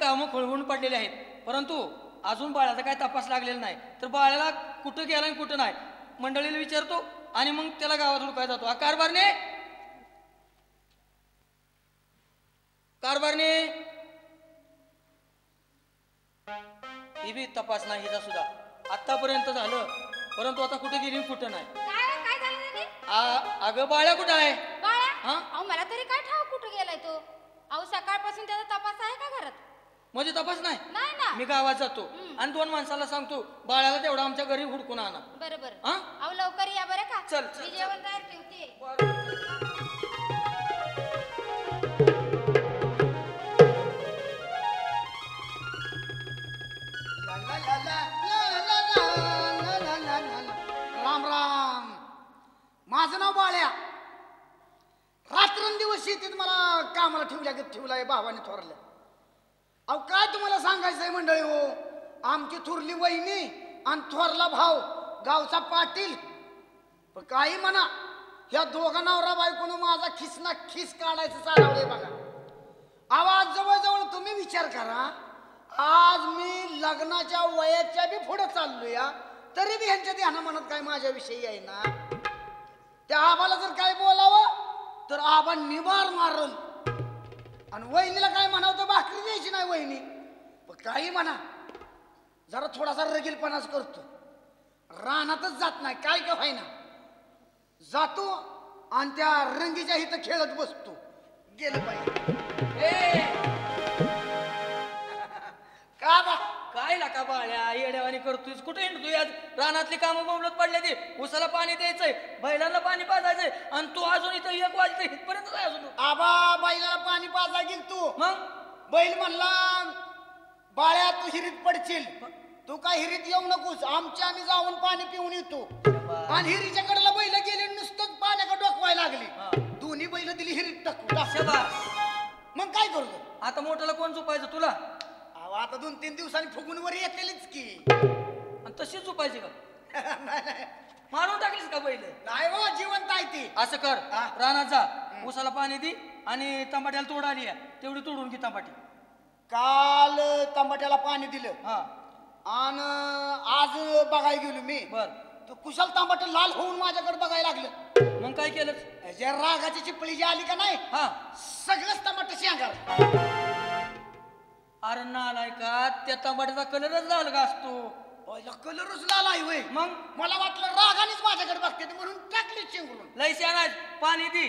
ती कामं खोळवून पडलेली आहेत, परंतु अजून बाळाचा काय तपास लागलेला नाही. तर बाळाला कुठं गेला आणि कुठं नाही मंडळीला विचारतो आणि मग त्याला गावात हुडकायला जातो. कारभारने कारभारने ही बी तपास नाही हिचा सुद्धा. आतापर्यंत झालं, परंतु आता कुठे गेली कुठं नाही. अगं बाळा कुठं आहे? मला तरी काय ठाऊक कुठं गेलाय तो. अहो सकाळपासून त्याचा तपास आहे का घरात? म्हणजे तपास नाही ना. मी गावात जातो आणि दोन माणसाला सांगतो बाळाला तेवढा आमच्या घरी हुडकून आणा. बरोबर, अहो लवकर या बरं का. चल जेवण तयार ठेवते. राम राम, माझं नाव बाळ्या. रात्रंदिवस शेतीत मला कामाला ठेवलाय भावाने थोरल्या. अहो काय तुम्हाला सांगायचंय मंडळी हो, आमची थोरली वहिनी आणि थोरला भाऊ गावचा पाटील. पण काही म्हणा, ह्या दोघा नवरा बायकोन माझा खिसना खिस काढायचं चालवलंय बघा. आवाज जवळजवळ तुम्ही विचार करा, आज मी लग्नाच्या वयाच्या बी पुढे चाललो या, तरी बी ह्यांच्या ध्याना म्हणत काय माझ्याविषयी आहे ना. त्या आबाला जर काय बोलावं तर आबा निवार मारल आणि वहिनीला काय म्हणावं तर भाकरी द्यायची नाही वहिनी. पण काही म्हणा, जरा थोडासा रगीलपणाच करतो, रानातच जात नाही. काय का व्हायना जातो आणि त्या रंगीच्या इथं खेळत बसतो. गेलं पाहिजे काय लाका बाळ्या येड्यावानी करतोय. कुठे हिंडतोय? आज रानातली कामं बोंबलत पडले ती. उसाला पाणी द्यायचंय, बैलांना पाणी पाजायचंय आणि तू अजून इथं एक वाजता इथपर्यंत काय अजून. आबा बैलाला पाणी पाजाय गेल तू, मग बैल म्हणला बाळ्या तू हिरीत पडशील, तू काय हिरीत येऊ नकोस, आमच्या आम्ही जाऊन पाणी पिऊन येतो. आणि हिरीच्या कडेला बैल गेले नुसतंच पाण्याकडे डोकवायला लागली. दोन्ही बैल दिली हिरीत टाकून. मग काय करू आता? मोठ्याला कोण झोपायचं तुला? आता दोन तीन दिवसांनी फुगून वर येतलेलीच की. आणि तशीच झोपायची का? मारून टाकलीस का पहिले? नाही हो, जिवंत आहे ती. असं कर, रानात जा, उसाला पाणी दे आणि तंबाट्याला तोड आली आहे तेवढी तोडून घे तंबाटी. काल तंबाट्याला पाणी दिलं आणि आज बघायला गेलो मी. बर, तू कुशाल तांबाट लाल होऊन माझ्याकडे बघायला लागलं. मग काय केलं? जे रागाची चिपळी जी आली का नाही, सगळंच तांबाट सांगा. अरे नालाय का, त्या तंबाट्याचा कलरच लाल का असतो? कलरच लाल आहे होय. मग मला वाटलं रागानेच माझ्याकडे बघते म्हणून टाकली चिंगरून. लयसे आणायच पाणी दे.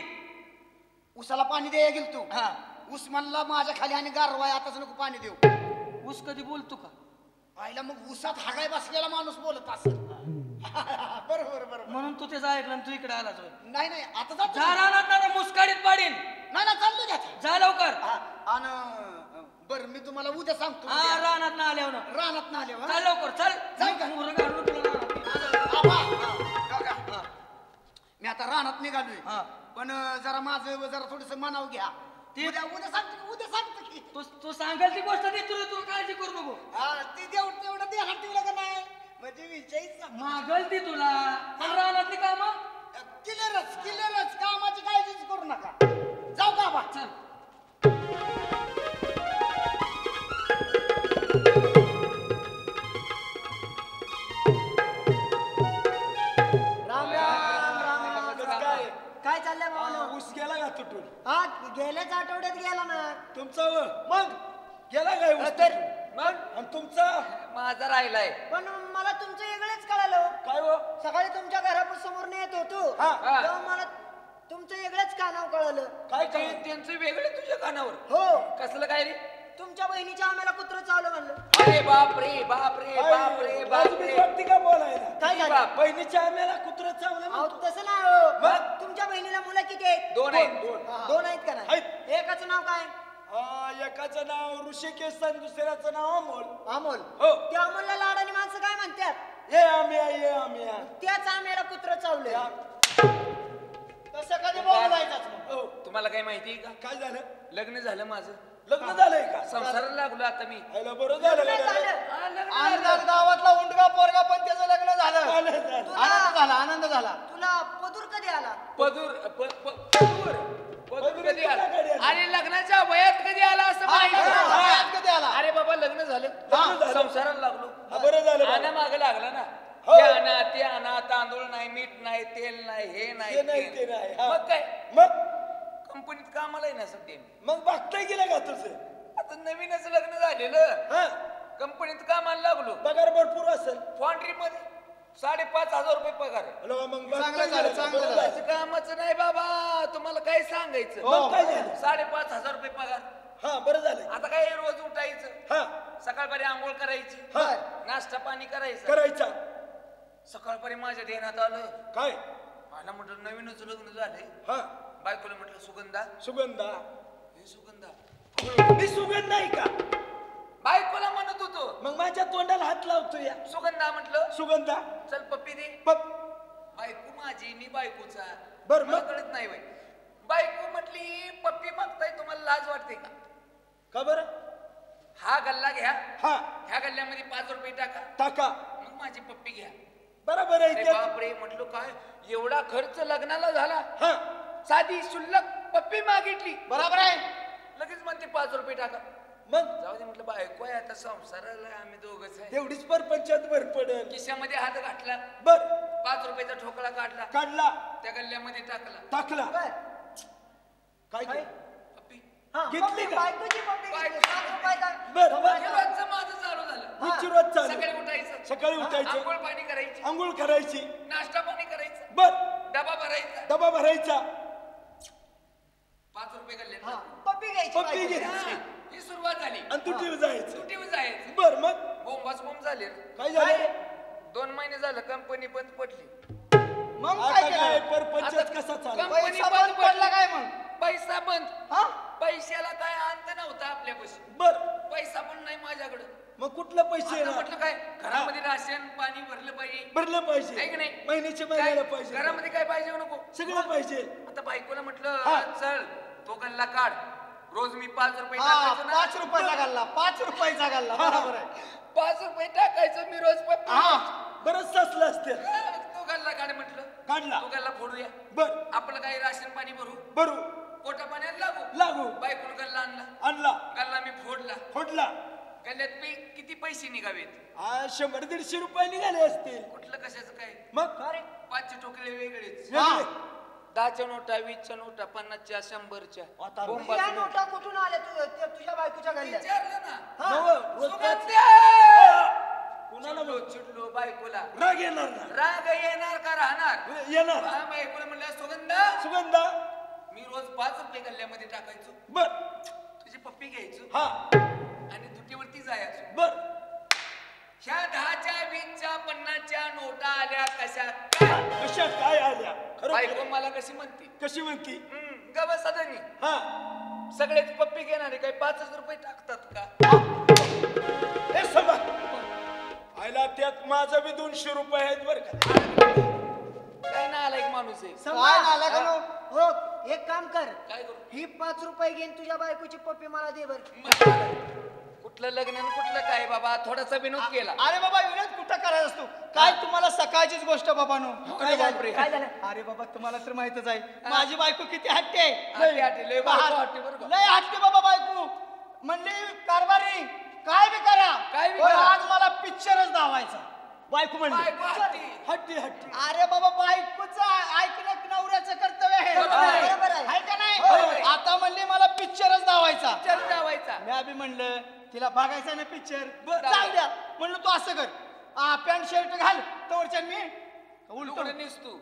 उसाला पाणी द्यायला गेल तू. ऊस म्हणला माझ्या खाली आणि गारवाय, आताच नको पाणी देऊ. ऊस कधी बोलतो का आईला? मग उसात हागाय बसलेला माणूस बोलत असेल. बरोबर बरोबर, म्हणून तू त्याचं ऐकलं तू इकडे आलाच. नाही नाही, आता मुस्काडीत पाडीन. नाही ना, चाललो घ्या, जा लवकर. आणि बर मी तुम्हाला उद्या सांगतो. रानात ना आल्यावर चल लवकर. चल मी आता रानात निघालोय, पण जरा माझं जरा थोडस मनाव घ्या. उद्या सांगतो, उद्या सांगतो. तू सांगाल ती गोष्ट दे, तुला काळजी करू नको. ती देऊ तेवढं दे हातीला का नाही म्हणजे विचार मागल ती तुला. रानातली काम किलरच किलरच, कामाची काळजीच करू नका. जाऊ का बा, चल. काय चाललंय बाबा? ऊस गेला का तुटून? हा गेल्याच आठवड्यात गेला ना. तुमचा मग गेला काय मग? तुमचा माझा राहिलाय. पण मला तुमचं वेगळंच कळालं. काय हो? सकाळी तुमच्या घरासमोर येत होतो तेव्हा मला तुमचं वेगळंच कानावर कळालं. काय काय त्यांचं वेगळं तुझ्या कानावर? हो. कसलं काय रे? तुमच्या बहिणीच्या आम्हाला कुत्र चावलं म्हणलं. अरे बापरे बापरे बापरे बापरे, वाटते का बोलायला? काय झालं? बहिणीच्या आम्हाला कुत्र चावलं. तसं नाही, तुमच्या बहिणीला मुलं किती आहेत? दोन आहेत. दोन आहेत का नाही? एकाचं नाव काय? एकाचं नाव ऋषिकेश आणि दुसऱ्याचं नाव अमोल. अमोल हो. त्या अमोलला लाडाने माणसं काय म्हणतात? ये आम्या ये आम्या. त्याच आम्याला कुत्र चावलं. तसं कधी बोलायचं? तुम्हाला काय माहिती का काय झालं? लग्न झालं माझं. लग्न झालंय का? संसाराला लागलो आता मी. बरं झालं. गावातला उंडगा पोरगा पण त्याचं लग्न झालं. आनंद झाला, आनंद झाला. तुला पदूर कधी आला? पदूर पदूर पदूर कधी आला? अरे लग्नाच्या वयात कधी आला असं? वयात कधी आला? लागला ना, त्या तांदूळ नाही, मीठ नाही, तेल नाही, हे नाही ते नाही. मग काय, मग कंपनीत कामाला ना सध्या. मग बघताय गेलं का तुझं आता नवीनच लग्न झालेलं, कंपनीत कामाला लागलो. पगार भरपूर असेल, फॉन्ड्री मध्ये 5,500 रुपये पगार आहे. कामाचं नाही बाबा, तुम्हाला काय सांगायचं, 5,500 रुपये पगार. हा बरं झालं. आता काय रोज उठायचं, सकाळपर्यंत आंघोळ करायची, नाश्ता पाणी करायचा. सकाळपर्यंत माझ्या देण्यात आलं काय, मला म्हटलं नवीनच लग्न झालंय. बायकोला म्हटलं सुगंधा सुगंधा हे सुगंधा मी सुगंधा आहे का बायकोला म्हणत होतो. मग माझ्या तोंडाला हात लावतो या सुगंधा, म्हटलं सुगंधा चल पप्पी दे. बायको माझी, मी बायकोचा, बर मग कळत नाही. बायको म्हटली पप्पी मागताय, तुम्हाला लाज वाटते का? का बर, हा गल्ला घ्या, ह्या गल्ल्यामध्ये 5 रुपये टाका टाका, मग माझी पप्पी घ्या. बरोबर आहे. बापरे म्हटलो, काय एवढा खर्च लग्नाला झाला, साधी शुल्लक पप्पी मागितली. बरोबर आहे. लगेच म्हणते 5 रुपये टाका. मग जाऊ दे म्हटलं, बायको आहे आता, संसाराला आम्ही दोघच आहे, तेवढीच परपंचात भर पडेल. किशामध्ये हात घातला, बर 5 रुपयाचा ठोकळा काढला काढला, त्या गल्ल्यामध्ये टाकला टाकला. काय काय घेतली बायकोची माझं चालू झालं. सकाळी उठायचं, आंघोळ पाणी करायची, नाश्ता पाणी करायचं, बर डबा भरायचा 5 रुपये गल्ल्या पप्पी घ्यायची. ही सुरुवात झाली. आणि तुटीवर जायचं. बर मग बोंबाच बोंब झाले. काय झाले, 2 महिने झालं कंपनी बंद पडली. मग काय परपंच कसा चालला, कंपनी बंद पडला काय, मग पैसा बंद. पैशाला काय अंत नव्हता आपल्यापाशी, बर पैसा पण नाही माझ्याकडे. मग कुठलं पैसे, म्हटलं काय घरामध्ये राशन पाणी भरलं पाहिजे काय की नाही, महिन्याचे महिन्याला पाहिजे, घरामध्ये काय पाहिजे नको सगळं पाहिजे. आता बायकोला म्हटलं चल तो गल्ला काढ, रोज मी 5 रुपये टाकायचो, 5 रुपयाचा गल्ला. बरोबर आहे, 5 रुपये टाकायचो मी रोज. बरंच असलं असते. तो गल्ला काढ म्हटलं, काढला. तो गल्ला फोडूया, बर आपलं काही राशन पाणी भरू पोटा पाण्यात लागू. बायकोन गल्ला आणला, गल्ला मी फोडला. गल्ल्यात मी किती पैसे निघावेत, 100-150 रुपये निघाले असतील. कुठलं कशाचं काय, मग 5चे टोकले वेगळेच, 10च्या नोटा, 20च्या नोटा, 50च्या, 100च्या. नोटा कुठून आल्या तुझ्या बायकोच्या गल्ल्यात? चिडलो बायकोला, राग येणार का राहणार येणार. बायकोला म्हणलं सुगंधा मी रोज 5 रुपये गल्ल्यामध्ये टाकायचो, बर तुझी पप्पी घ्यायचो आणि तुटीवरती जायचो. बर ह्या 10च्या, 20च्या, 50च्या नोटा आल्या कशा काय आल्या. बायको मला कशी म्हणती गबा सदानी, सगळेच पप्पी घेणारे काय 5 रुपये टाकतात का? आयला त्यात माझा बी 200 रुपये आहेत बर का. काय ना आला एक माणूस आहे. एक काम कर, काय करू, ही 5 रुपये घेईन, तुझ्या बायकोची पप्पी मला दे बर. कुठलं लग्न कुठलं काय बाबा, थोडासा विनोद केला. अरे बाबा विनोद कुठं करायचा असतो काय, तुम्हाला सकाळचीच गोष्ट बाबा नो. काय झालं अरे बाबा तुम्हाला तर माहितच आहे माझी बायको किती हट्टी आहे. लय हट्टी बाबा बायको. म्हणले कारभारी काय बी करा आज मला पिक्चरच दावायचा. बायको म्हणली हट्टी. अरे बाबा बायकोच ऐकणं नवऱ्याचं कर्तव्य आहे का नाही. आता म्हणले मला पिक्चरच दावायचा. मी आधी म्हणलं तिला बघायचा ना पिक्चर, जाऊ द्या. म्हणलं तू असं कर, पॅन्ट शर्ट घाल, तोरच्या मी उलटून निसतो.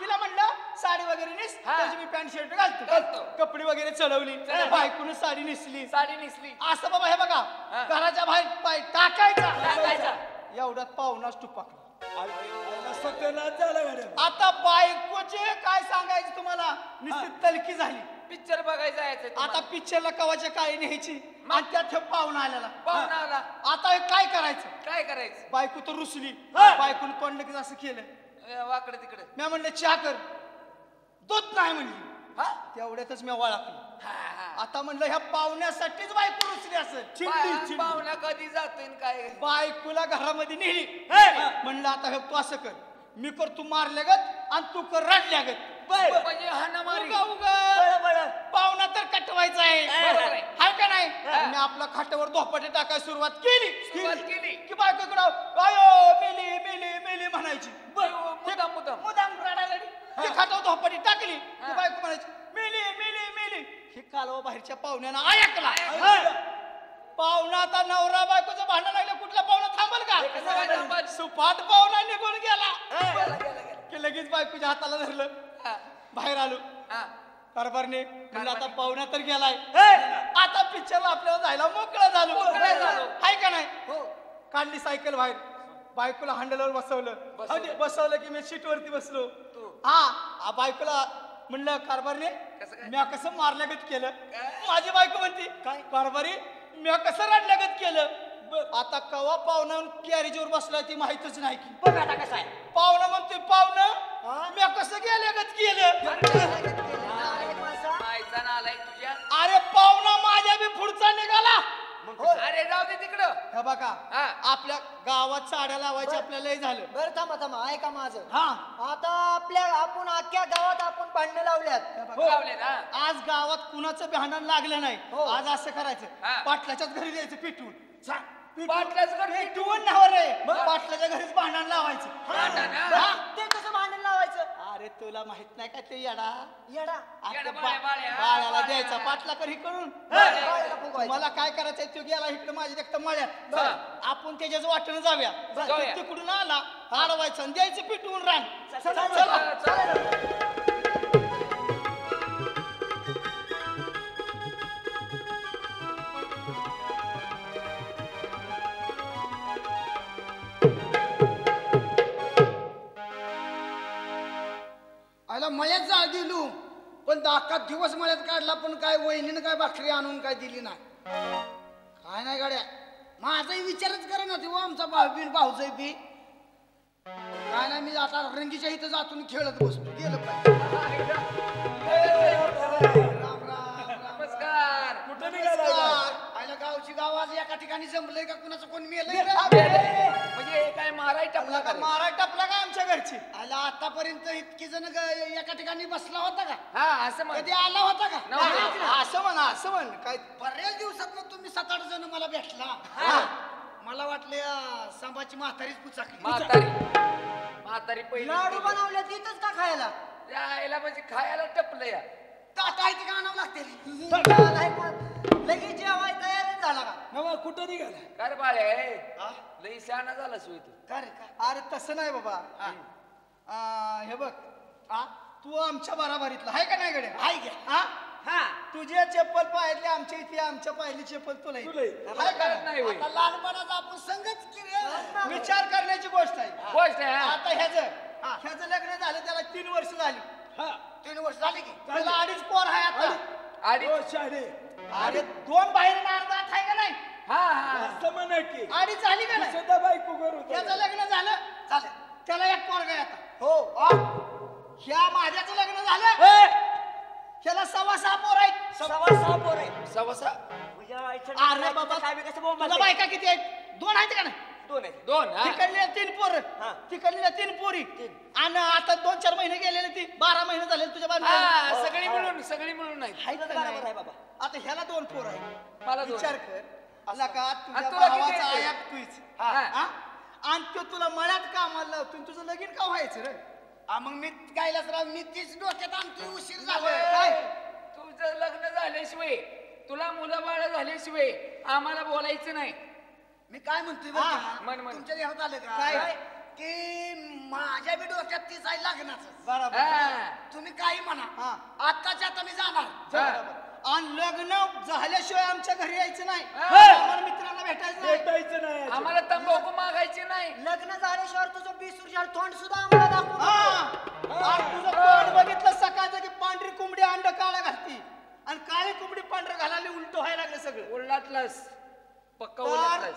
तिला म्हणलं साडी वगैरे नेस, त्याची मी पॅन्ट शर्ट घालतो. कपडे वगैरे चढवली, बायकोनं साडी नेसली. असं बाबा हे बघा घराच्या बाहेर टाकायचा. एवढ्यात पाहुणाच टुपाकला. आता बायकोचे काय सांगायचं तुम्हाला, निश्चित तलकी झाली. पिक्चर बघायचा यायचं, आता पिक्चरला कवाच्या काय न्यायची. आणि त्यात पाहुणा आला. आता काय करायचं बायको तर रुसली. बायकोनं कोण लगेच असं केलं वाकडे तिकडे. मी म्हणलं चहा कर, दूध नाही म्हणली. तेवढ्यातच मी वळखलं. आता म्हणलं ह्या पाहुण्यासाठीच बायको रुसली असेल. पाहुणा कधी जातोय काय. बायकोला घरामध्ये नेली. म्हणलं आता हे तू असं कर, मी कर तू मारल्यागत आणि तू कर रडल्यागत. म्हणजे हाणामारी पाहुणा तर कटवायचा आहे हाय का नाही. मी आपल्या खाटावर धोपाटे टाकायला सुरुवात केली की बायकोकडे आयो मेली मेली मेली म्हणायची. मुदाम मुदाम मुदाम रडारडी ती खाटावर धोपाटे टाकली की बायको म्हणायची मेली मेली मेली. हे कालवा बाहेरच्या पाहुण्यानं ऐकला. पाहुणा आता नवरा बायकोचं भांडण लागलं कुठला पाहुणा थांबल का. सुपात पाहुणा निघून गेला की लगेच बायकोच्या हाताला धरलं बाहेर आलो. कारभारने आता पाहुणा तर गेलाय आता पिक्चरला आपल्याला जायला मोकळा झालो हाय का नाही. काढली सायकल बाहेर बायकोला हँडलवर बसवलं की मी सीट वरती बसलो. हा बायकोला म्हणलं कारभारने मी कसं मारल्यागत केलं. माझी बायको म्हणते काय कारभारी मी कसं रडल्यागत केलं. आता कवा पाहुणा कॅरेजवर बसलाय ती माहितच नाही की बघा आता कसं आहे. पाहुणा म्हणतोय पाहुणं मी कसं गेल्यागत केलं. अरे पाहुणा माझ्या बी पुढचा निघाला. अरे जाऊ दे तिकडं. हे बघा आपल्या गावात साड्या लावायच्या आपल्याला झालं. बरं थांबा थांबा ऐका माझं. आता आपल्या आपण अख्ख्या गावात आपण भांडणं लावल्यात. आज गावात कुणाचं भांडण लागलं नाही. आज असं करायचं पाटलाच्याच घरी द्यायचं पिटून. पाटलाच्या घरीच भांडण लावायचं. ते कसं भांडण लावायचं. अरे तुला माहित नाही का ते येडा येडा बाळाला द्यायचा पाटला करी करून मला काय करायचंय तो गेला इकडे माझी देखत मळ्यात. आपण त्याच्याच वाटण जाऊया. तिकडून आला अडवायचं आणि द्यायचं पिटवून रांग. मळ्यात जा दिलू पण अख्खा दिवस मळ्यात काढला पण काय वहिनीनं काय भाकरी आणून काय दिली नाही काय नाही गाड्या. माझाही विचारच करे ना तेव्हा आमचा भाऊ बी भाऊजही बी काय नाही. मी आता रंगीच्या इथं जातून खेळत बसतो गेलं पाहिजे. नमस्कार कुठं निघाला. गावची गाव आज एका ठिकाणी जमलंय का कुणाचं कोण मेलंय म्हणजे काय माराय टपला का आमच्या घरची. आला आतापर्यंत इतकी जण एका ठिकाणी बसला होता का. हा असं कधी आला होता का. असं म्हण काय बऱ्याच दिवसात तुम्ही 7-8 जण मला भेटला. मला वाटलं सांबाची म्हातारीच पुचाकली. म्हातारी पहिली लाडू बनवल्या तिथंच का खायला राहायला म्हणजे खायला टपलं या ताटाय ते आणावं लागते. लगेच जेवाय तयारच झाला का नवा कुठं निघाला. काय बाळे लई शहाणा झाला सुई तू. अरे तसं नाही बाबा. हे बघ तू आमच्या बराबरीतला हाय का नाही गड्या हाय घ्या. हा तुझ्या चप्पल पाहिली आमच्या इथे आमच्या पाहिली चप्पल तुला करत नाही. लहानपणाचा आपण संगच केले विचार करण्याची गोष्ट आहे. आता ह्याचं लग्न झालं त्याला 3 वर्ष झाली. 3 वर्ष झाली की त्याला 2.5 पोर आहे आता. 2.5 अरे 2 बाहेर नारदात आहे का नाही. की 2.5 झाली का नाही त्याचं लग्न झालं त्याला 1 पोरगा आहे आता. हो ह्या माझ्याचं लग्न झालं त्याला 6-6 पोर आहेत. 6-6 पोर आहेत. 6-6 अरे बाबा बायका किती आहेत. 2 आहेत का नाही. 2 तिकडल्या 3 पोर तिकडल्या 3 पोरी आणि आता 2-4 महिने गेलेले ती 12 महिने झाले तुझ्या बाजूला सगळी मिळून नाही बाबा. आता ह्याला 2 पोर आहे. मला विचार कर आला का तुझ्या भावाचा आयात तुझ आणि तो तुला मळ्यात कामाला लावतो तुझं लगीन का व्हायचं रे. मग मी गायलाच राव मी तीच डोक्यात आणतो उशीर झालं. तुझं लग्न झाल्याशिवाय तुला मुलं बाळ झाल्याशिवाय आम्हाला बोलायचं नाही. मी काय म्हणतोय तुमच्या देहात आलं काय की माझ्या बी डोक्यात ती जाय लागणार. बरोबर तुम्ही काही म्हणा आताच आता मी जाणार आणि लग्न झाल्याशिवाय आमच्या घरी यायचं नाही. आम्हाला मित्रांना भेटायचं नाही. आम्हाला तंबाखू मागायची नाही. लग्न झाल्याशिवाय तुझं बीसुरशाल तोंड सुद्धा आम्हाला दाखव. तुझं तोंड बघितलं सकाळचं की पांढरी कोंबडी अंड काळा घालती आणि काळी कोंबडी पांढरं घालायला उलट व्हायला लागलं सगळं उलटलंस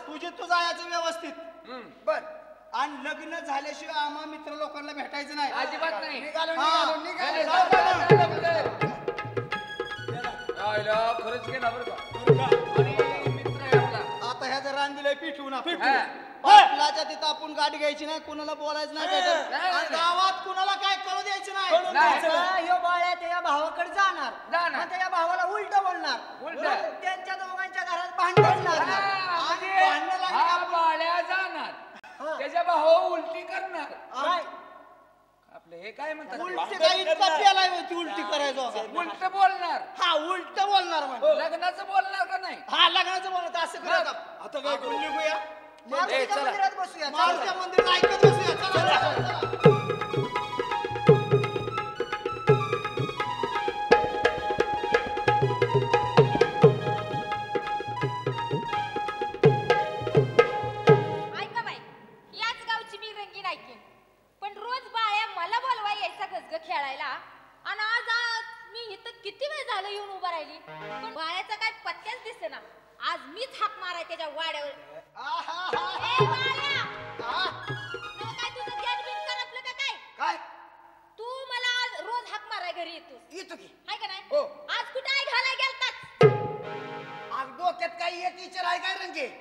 तुझी तू जायचं व्यवस्थित बर. आणि लग्न झाल्याशिवाय आम्हा मित्र लोकांना भेटायचं नाही अजिबात नाही. आता ह्या जर ठरान दिलंय पिटून पाटलाच्या तिथं आपण गाडी घ्यायची नाही, कुणाला बोलायचं नाही, गावात कुणाला काय करू द्यायचं नाही. यो बाळ्या त्या भावाकडे जाणार आणि त्या भावाला उलट बोलणार, त्यांच्या दोघांच्या घरात भांडण लागणार आणि भांडण लागणार बाळ्या जाणार त्याच्या भावा उलटी करणार. आपलं हे काय म्हणतात उलटी काही कप्याला होती उलटी करायचं, उलट बोलणार. हा उलट बोलणार म्हणजे लग्नाचं बोलणार का नाही? हा लग्नाचं बोलणार. असं करा आता काय करू निघूया मारुतीच्या मंदिरात बसूया, मारुतीच्या मंदिरात ऐकत बसूया. चला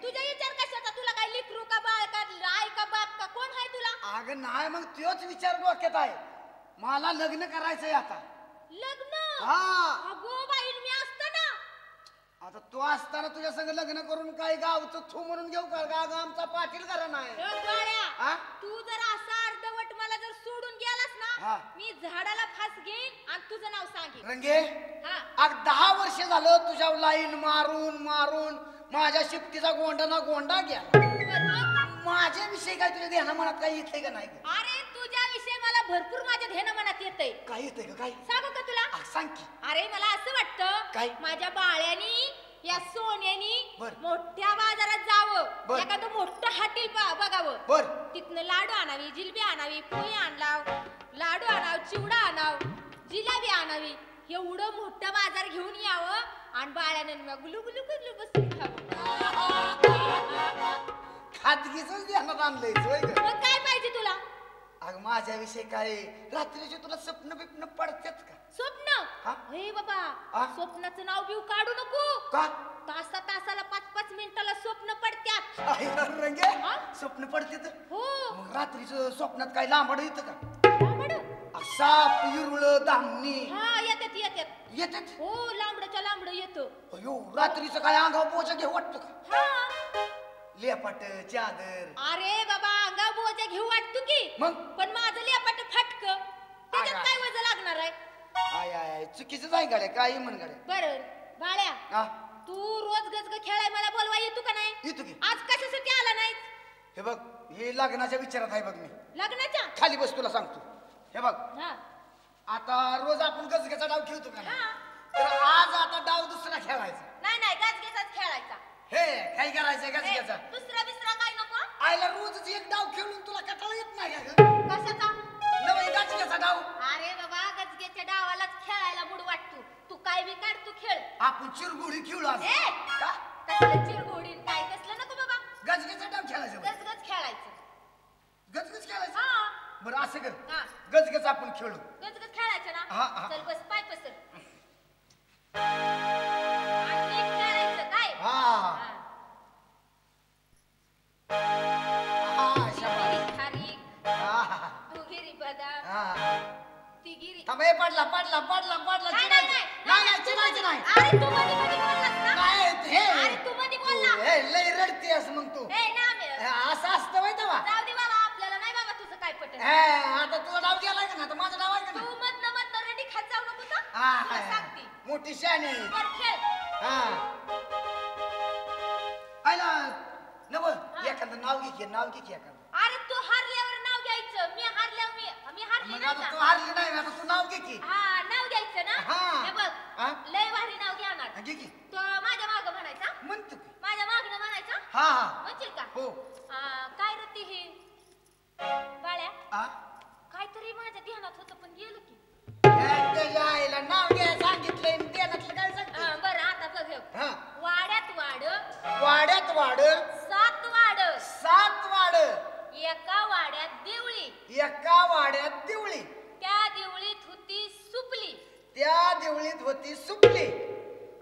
सुपली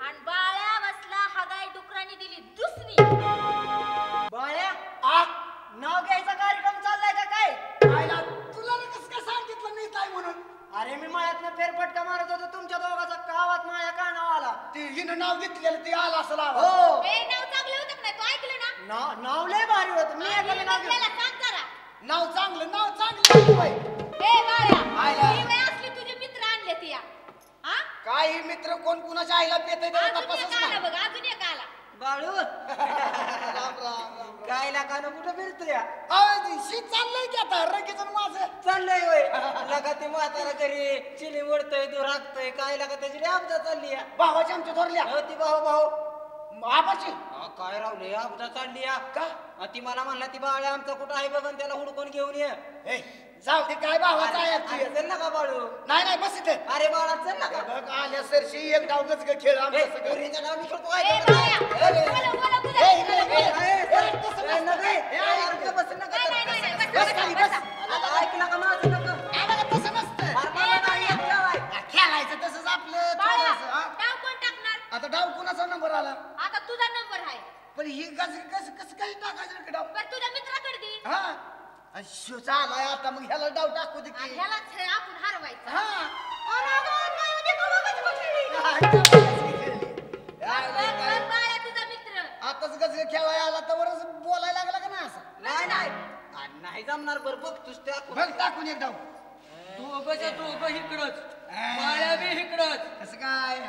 आणि बाळ्या बसला हगाई डुकरांनी दिली दुसरी. अरे मी माळ्यातनं फेरफटका मारत होतो तुमच्या दोघाचा गावात माझ्या कानावर आला. ते हिनं नाव घेतलेलं ते आला असला. हो ए नाव चांगलं होतं ना, तू ऐकलं ना? नाव लय भारी होतं. मी ऐकलं नाव घेतलेला सांग जरा. नाव चांगलं बाई. ए बाळा आयला ही वे असली तुझे मित्र आणले ती या. हां काय ही मित्र कोण कुणाच्या आईला पेतय त्याला तपासच नाही. बघ अजून एक आला बाळू. राम राम. काय लागानं कुठं फिरतोया? शी चाललंय की आता रगीजण माझं चाललंय होय. लगा ते म्हातारा घरी चिली मोडतोय तू राखतोय. काय लागा त्याची आपदा चालली या भावाची आमच्या धरल्या. हो ती भाऊ बाबाची काय रावले आपदा चालली या का? ती मला म्हणला ती बाळ्या आमचा कुठं आहे बघ त्याला हुडकून घेऊन ये. जाऊ दे काय भावाचा आहे तू. चल ना का बाळू. नाही बस इथे. अरे बाळा चल ना का बघ आल्या सरशी एक डाव गच खेळ आमच्या सगळ्यांच्या नाव विसरतो काय बस नका बस खाली बस. ऐकला का माझं नका आम्हाला तसं नसतं. खेळायचं तसंच आपलं. डाव कोण टाकणार आता? डाव कोणाचा नंबर आला आता? तुझा नंबर आहे. पण ही कसं कसं काही टाकायचं डाव? पण तुझ्या मित्राकडे दे. हा शिवचा आलाय आता मग ह्याला डाव टाकू दे की ह्याला आपण हरवायचं. हा आताच गज खेळायला आला तर वरच बोलायला लागला का ना असं? नाही नाही नाही जमणार. बरं बघ तुझ टाकून एक डाव. तू उभं इकडंच बाळ्या बी इकडंच. कसं काय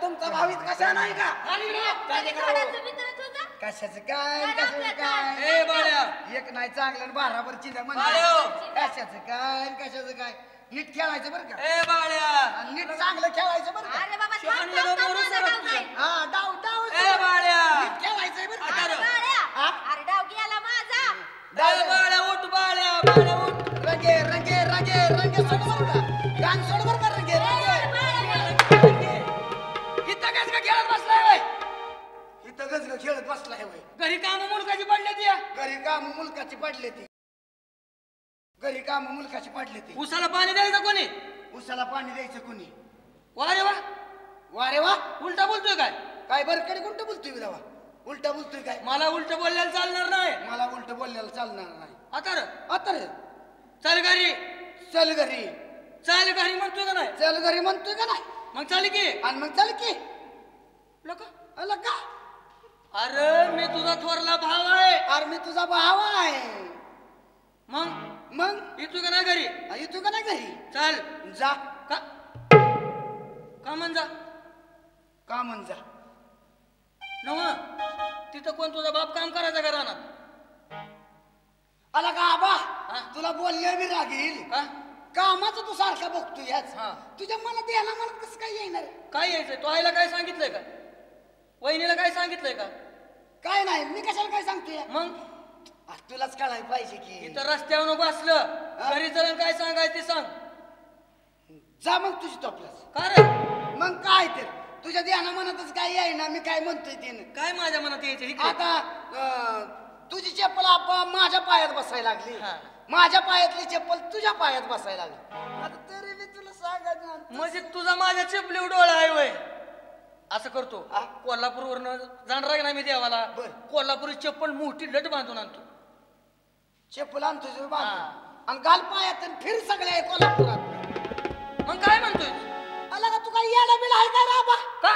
तुमचा भावित कशा नाही का? कशाच काय एक नाही चांगलं बाराबर चिन्ह कशाच काय नीट खेळायचं बरं का? नीट चांगलं खेळायचं बरं खेळत बसला. घरी काम मुलकाची पडले ती उसाला पाणी द्यायचं कोणी? वारे वा उलटा बोलतोय काय बरकडे उलट बोलतोय विधावा. उलटा बोलतोय काय? मला उलट बोलल्याला चालणार नाही. आता रे चल घरी म्हणतोय का नाही? मग चाल की लोक. अरे मी तुझा थोरला भाव आहे. मग येतो का नाही घरी? चल जा का म्हण जा नव तिथं कोण तुझा बाप काम करायचा का राहणार? आला का आबा तुला बोलले मी रागील का? कामाचं तू सारखा बघतोय याच. तुझ्या मनात याला मला कसं काय येणार? काय यायचंय? तो आईला काय सांगितलंय का? वहिनीला काय सांगितलंय का? काय नाही. मी कशाला काय सांगतोय? मग तुलाच कळाय पाहिजे की इथं रस्त्यावर बसलं घरी चलन काय सांगायचं सांग. जा मग तुझी तोपलास का रे? मग काय तर तुझ्या ध्याना मनातच काय याय ना मी काय म्हणतोय ते. काय माझ्या मनात यायचं? आता तुझी चप्पल माझ्या पायात बसायला लागली, माझ्या पायातली चप्पल तुझ्या पायात बसायला लागली. आता तरी मी तुला सांगायचं म्हणजे तुझा माझ्या चपलीवर डोळा आहे वय. असं करतो कोल्हापूर वरनं जाणार आहे ना मी देवाला. कोल्हापूर चप्पल मोठी लट बांधून आणतो. चप्पल आणतो आणि घाल पायात फिर सगळे कोल्हापुरात. मग काय म्हणतोय? आला का तू काय यायला बिला आहे काय राबा का?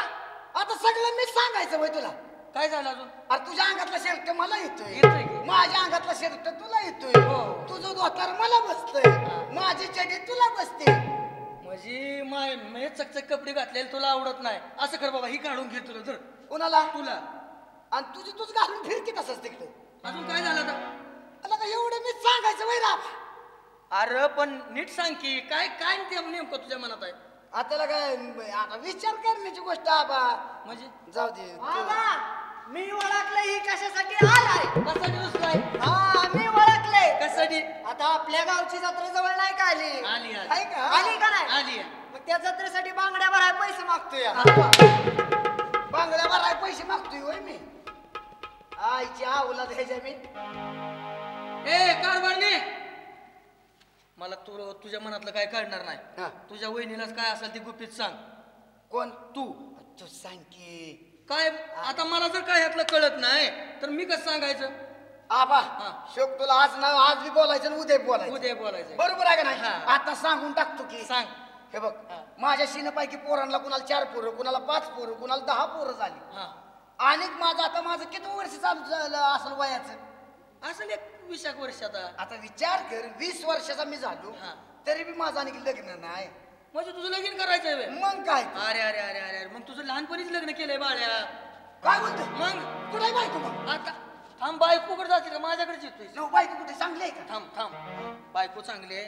आता सगळं मीच सांगायचं होय तुला. काय झालं अजून? अरे तुझ्या अंगातला शर्ट मला येतोय, माझ्या अंगातला शर्ट तुला येतोय, तुझं धोतर मला बसतोय, माझी चडी तुला बसते. माझी माय चकचक कपडे घातलेले तुला आवडत नाही. असं कर बाबा ही काढून घे. तुला जर कोणाला तुला आणि तुझी तूच घालून फिर की तसंच तिकडे. अजून काय झालं आता? एवढं मी सांगायचं वय राबा. अरे पण नीट सांग की काय काय नेमकं तुझ्या मनात आहे आता काय? आता विचार करण्याची गोष्ट आबा म्हणजे जाऊ दे. मी ओळखलं ही कशासाठी आलाय. कशासाठी दुसलाय? हा मी ओळखलंय. कशासाठी? आता आपल्या गावची जत्रा जवळ नाही का आली? मग त्या जत्रेसाठी बांगड्या भराय पैसे मागतोय. बांगड्या भराय पैसे मागतोय होय मी. आईची आवला द्यायच्या मी. ए कारभारणी मला तुझ्या मनातलं काय कळणार नाही. तुझ्या वहिनीलाच काय असेल ती गुपित सांग. कोण तू सांग की काय. आता मला जर काय यातलं कळत नाही तर मी कसं सांगायचं. आबा शोक तुला आज ना आज बी बोलायचं उद्या बोलायचं. उद्या बोलायचं बरोबर आहे का नाही. आता सांगून टाकतो की सांग. हे बघ माझ्या शिनपायकी पोरांना कुणाला 4 पोरं कुणाला 5 पोरं कुणाला 10 पोरं झाली. आणि माझं आता माझं किती वर्ष चालू असेल वयाचं असेल 20 वर्षाचा. आता विचार कर 20 वर्षाचा मी झालो तरी बी माझं आणखी लग्न नाही. म्हणजे तुझं लगीन करायचंय मग काय. अरे अरे अरे अरे मग तुझं लहानपणीच लग्न केलंय बाळ्या. काय म्हणतो मग कुठे बायको. मग आता थांब बायको कडे जाते का माझ्याकडेच येतोय. बायको कुठे चांगली आहे का. थांब थांब बायको चांगली आहे.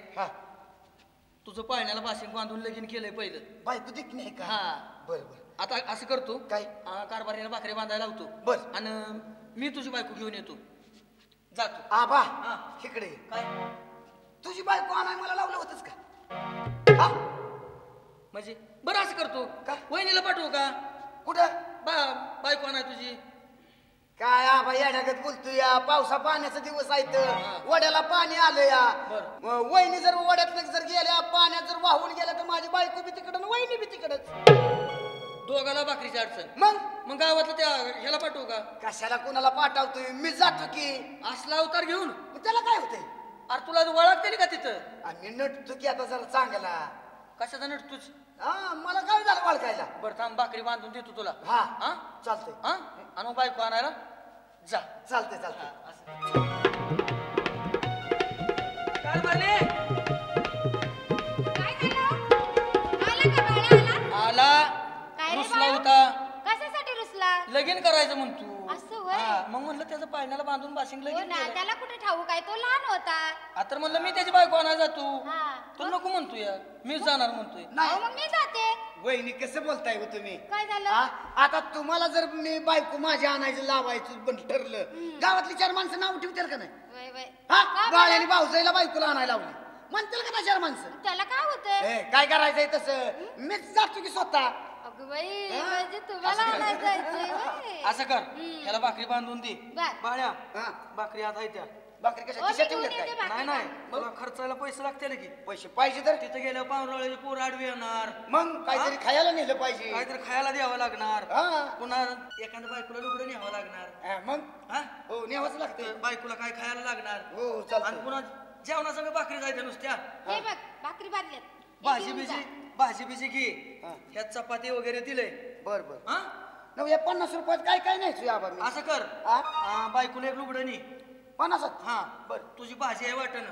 तुझं पाळण्याला बाशिंग बांधून लगीन केलंय पहिलं. बायको दिक नाही का. हा बरोबर. आता असं करतो काय कारभारीला भाकरी बांधायला लावतो बस. आणि मी तुझी बायको घेऊन येतो जातो. आबा इकडे काय तुझी बायको आणाय मला लावलं होतंच का. म्हणजे बरं असं करतो का वहिनीला पाठवू का कुठं बायको आणाय तुझी. काय आबा येण्यागत बोलतो या. पावसा पाण्याचा दिवस आहेत वड्याला पाणी आलं या. वहिनी जर वड्यात जर गेल्या पाण्यात जर वाहून गेल्या तर माझी बायको बी तिकडं वहिनी बी तिकडच. दोघाला भाकरीची अडचण. मग मग गावातलं त्या ह्याला पाठवू का. कशाला कोणाला पाठवतोय मी जातो की असला अवतार घेऊन. त्याला काय होतंय. अरे तुला ओळखते का तिथं. आम्ही नटतो की आता जरा चांगला. कशाचा नटतोच. हा मला काय झालं ओळखायला. बरं थांब भाकरी बांधून देतो तुला. हा हा चालतंय. हा आणि बायको आणायला जा. चालतंय चालतंय. कशासाठी रुसला. लगीन करायचं म्हण तू. असं मग म्हणलं त्याचं पाळण्याला बांधून बाशिंग लगीन. त्याला कुठे ठाऊक आहे तो लहान होता. आता म्हणलं मी त्याची बायको आणा जातो. तू नको म्हणतोय मी जाणार म्हणतोय. मग मी जाते. वहिनी कसं बोलताय हो तुम्ही. काय झालं. आता तुम्हाला जर मी बायको माझ्या आणायचं लावायचं पण ठरलं गावातली 4 माणसं नाव ठेवतील का नाही. हा गाळ्याने भाऊजाईला बायकोला आणायला लावली म्हणतील का नाही 4 माणसं. त्याला काय होतंय. काय करायचंय तसं मीच जातो की स्वतः. असं कर त्याला भाकरी बांधून दे. बाळ्या भाकरी आता त्या भाकरी कशा नाही नाही मला खर्चायला पैसे लागतील की. पैसे पाहिजे तर तिथे गेल्या पावराळ्याचे पोर आडवे येणार. मग काहीतरी खायला नेलं पाहिजे. काहीतरी खायला द्यावं लागणार. पुन्हा एखाद्या बायकोला लुगडं न्यावं लागणार. मग हो न्यावंच लागतं. बायकोला काय खायला लागणार. हो चालतं. आणि पुन्हा जेवणासंग भाकरी जायचं नुसत्या. भाकरी बांधल्या भाजी बिजी भाजी बिजी घे. ह्या चपाती वगैरे दिले बरोबर. हा न 50 रुपयात काय काय नाही. असं कर बायकोला एक लुगडं नाही 50. हा बर तुझी भाजी आहे वाटण.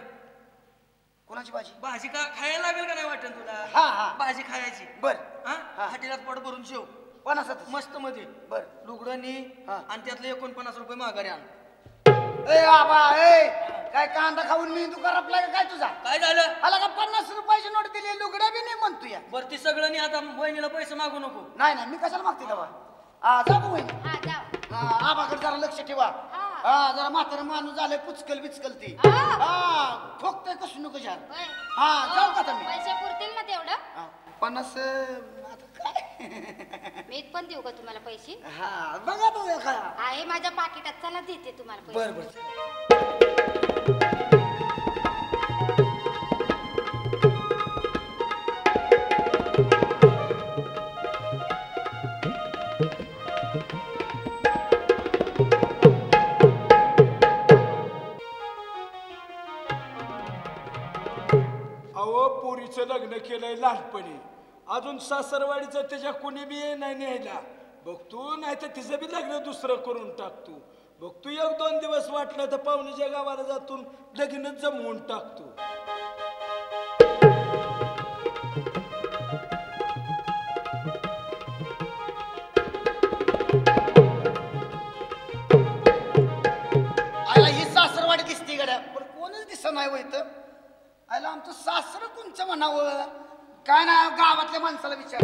कोणाची भाजी. भाजी का खायला लागेल का नाही वाटण तुला. हा हा भाजी खायची बर. हा हॉटेलात पोट भरून शेव 50 मस्त मध्ये बर. लुगडं नाही आणि त्यातले 49 रुपये माघारी आण. ए बाबा ए काय कांदा खाऊन मी तू करपला काय तुझा. काय झालं मला का 50 रुपयाची नोट दिली लुगड्या बी नाही म्हणतो या. बरं ती सगळं नाही आता वहिनीला पैसे मागू नको. नाही नाही मी कशाला मागते तेव्हा जाऊ वहिनी. आबाकडे जरा लक्ष ठेवा. हा जरा म्हातारा माणूस झालाय पुचकल बिचकल ती ठोकतोय कसं नको छान. हा जाऊ का तुम्ही. पैसे पुरतील ना तेवढं 50 मी पण देऊ का तुम्हाला पैसे. हा बघा तू आहे माझ्या पाकिटात चला देते तुम्हाला पैसे. बरोबर अहो पोरीचं लग्न केलंय लहानपणी अजून सासरवाडीचं त्याच्या कोणी बी नाही न्यायला बघतो नाही तर तिचं बी लग्न दुसरं करून टाकतो बघतो. 1-2 दिवस वाटलं तर पाहुणीच्या गावाला जातून लग्न जमवून टाकतो. आयला ही सासरवाडी दिसते गड्या पण कोणच दिसत नाही वय. तर आयला आमचं सासर कोणचं म्हणावं काय ना गावातल्या माणसाला विचार.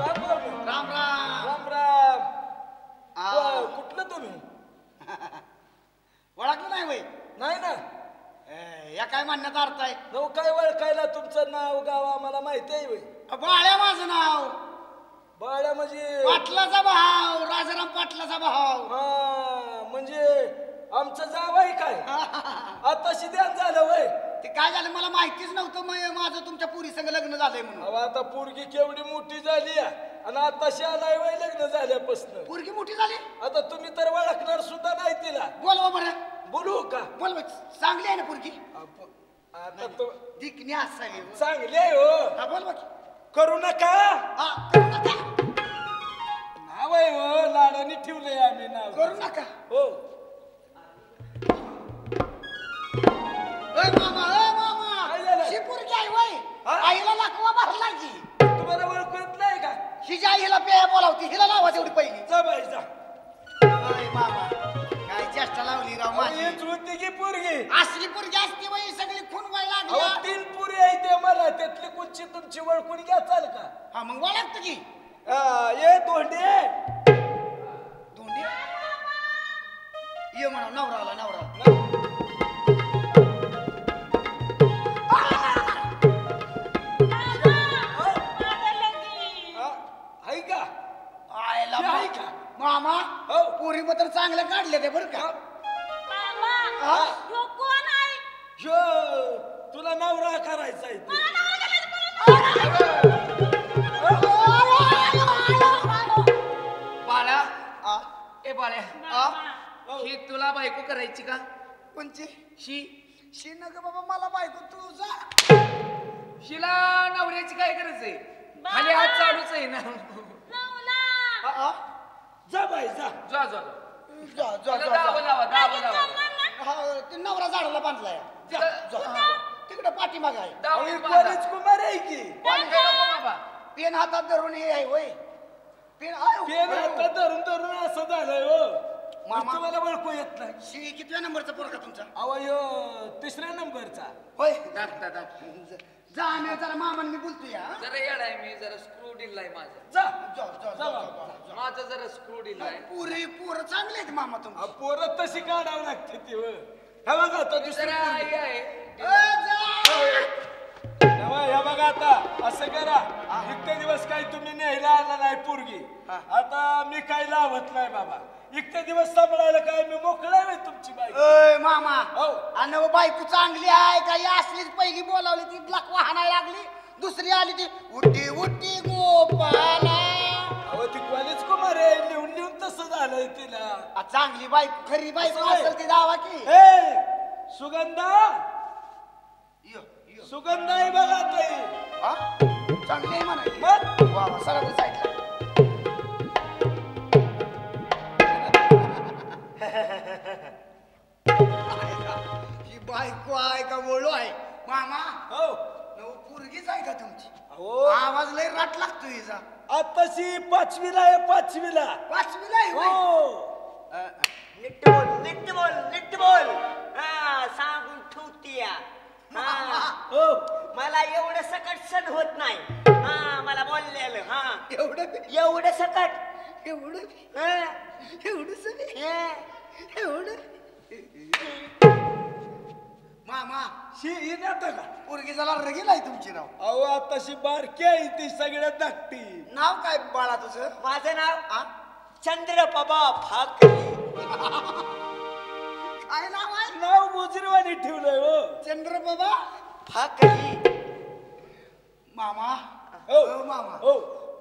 राम राम राम राम. कुठलं तुम्ही ओळखलं नाही वय. नाही ना या काय म्हणण्याचा अर्थ आहे. नव काय ओळखायला तुमचं नाव गाव आम्हाला माहिती आहे वय. बाळ्या माझं नाव. बाळ्या म्हणजे पाटलाचा भाव राजाराम पाटलाचा भाव. हा म्हणजे आमचं जाव आहे काय. आताशी ध्यान झालं वय. ते काय काय झालं मला माहितीच नव्हतं माझं तुमच्या पुरी संग लग्न झालंय म्हणून. आता पोरगी केवढी मोठी झाली आणि आता शालाय वय लग्न झाल्यापासून पोरगी मोठी झाली आता तुम्ही तर ओळखणार सुद्धा नाही तिला. बोलवा बरं. बोलू का? बोलवा. चांगली आहे ना पोरगी? आता तो दिखणी असावी चांगली आहे हो. बोलवा की. करू नका नाव आहे हो लाडाने ठेवलंय आम्ही नाव. करू नका हो. मामा मामा शिपुरगी आई वय आईला लाकवा भरला की तुम्हाला ओळखत नाही का? हिजी आईला पेया बोलावती हिला लावा तेवढी पहिली. जा बाई जा. आई मामा काय चेष्टा लावली राव माझी. हीच होती की पोरगी. असली पोरगी असती वय सगळी खून व्हायला लागली. अहो तीन पुरी आहे ते मला त्यातली कुठची तुमची ओळखून घ्या चाल का? हा मग ओळखतो की. ये धोंडे धोंडे ये म्हणा नवराला नवरा मामा पुरी बद्दल चांगलं काढले ते बरं का? तुला नवरा करायचा बाळा. ए बाळ्या ही तुला बायको करायची का? कोणची? शी शी न ग बाबा मला बायको तुझा. शिला नवऱ्याची काय गरज आहे? आणि हात चालूच आहे ना. जा बाई जा जा जा जा जा जा जा. ते नवरा झाडाला बांधलाय तिकडे पाठीमाग आहे. बरीच कुमार आहे की पेन हातात धरून हे आहे होय. पेन हातात धरून धरून असं झालंय हो. मामा मला ओळखू येत नाही. शी कितव्या नंबरचा पोरगा तुमचा? अवय तिसऱ्या नंबरचा होय. दाखता दाखता जा मी जरा मामान मी बोलतोय. जरा येडाय मी जरा स्क्रू डिल्लाय माझा. जा जा जा माझा जरा स्क्रू डिल्लाय. पुरे पोरं चांगले आहेत मामा तुमचे. पोरं तशी काढावं लागते ती हो. हा बघा तो दुसरा आई आहे. हे बघा आता असं करा इतके दिवस काही तुम्ही न्यायला आला नाही पोरगी आता मी काय लावत नाही बाबा. इतके दिवस सांभाळायला काय मी मोकळा आहे तुमची बायको. मामा अन बायको चांगली आहे काही असलीच पहिली बोलावली ती लाख वाहनाय लागली दुसरी आली ती उठी उठी गोपाला. अहो ती कॉलेज कुमार आहे लिहून लिहून तसं झालंय तिला. चांगली बायको खरी बायको असेल ती दावा की. सुगंधा सुगंधा आहे बघा ताई चांगली आहे म्हणा. सर साईडला ही बायको आहे का बोलू आहे मामा? हो पोरगीच आहे का तुमची? हो आवाज लय राट लागतो हिचा. आताशी पाचवीला आहे. पाचवीला पाचवीला आहे हो. नीट बोल नीट बोल नीट बोल सांगून ठेवती. हो मला एवढं सकट सण होत नाही. हा मला बोललेलं हा एवढं एवढं सकट एवढं एवढं एवढं. मामा शी ही नाटक पोरगीचा रगील आहे तुमची नाव. अहो आताशी बारकी आहे ती सगळ्यात धाकटी. नाव काय बाळा तुझं? माझं नाव चंद्रबाबा फाकरे. काय नाव आहे? नाव गुजरवाणी ठेवलंय हो चंद्रबाबा फाकरे. मामा हो मामा हो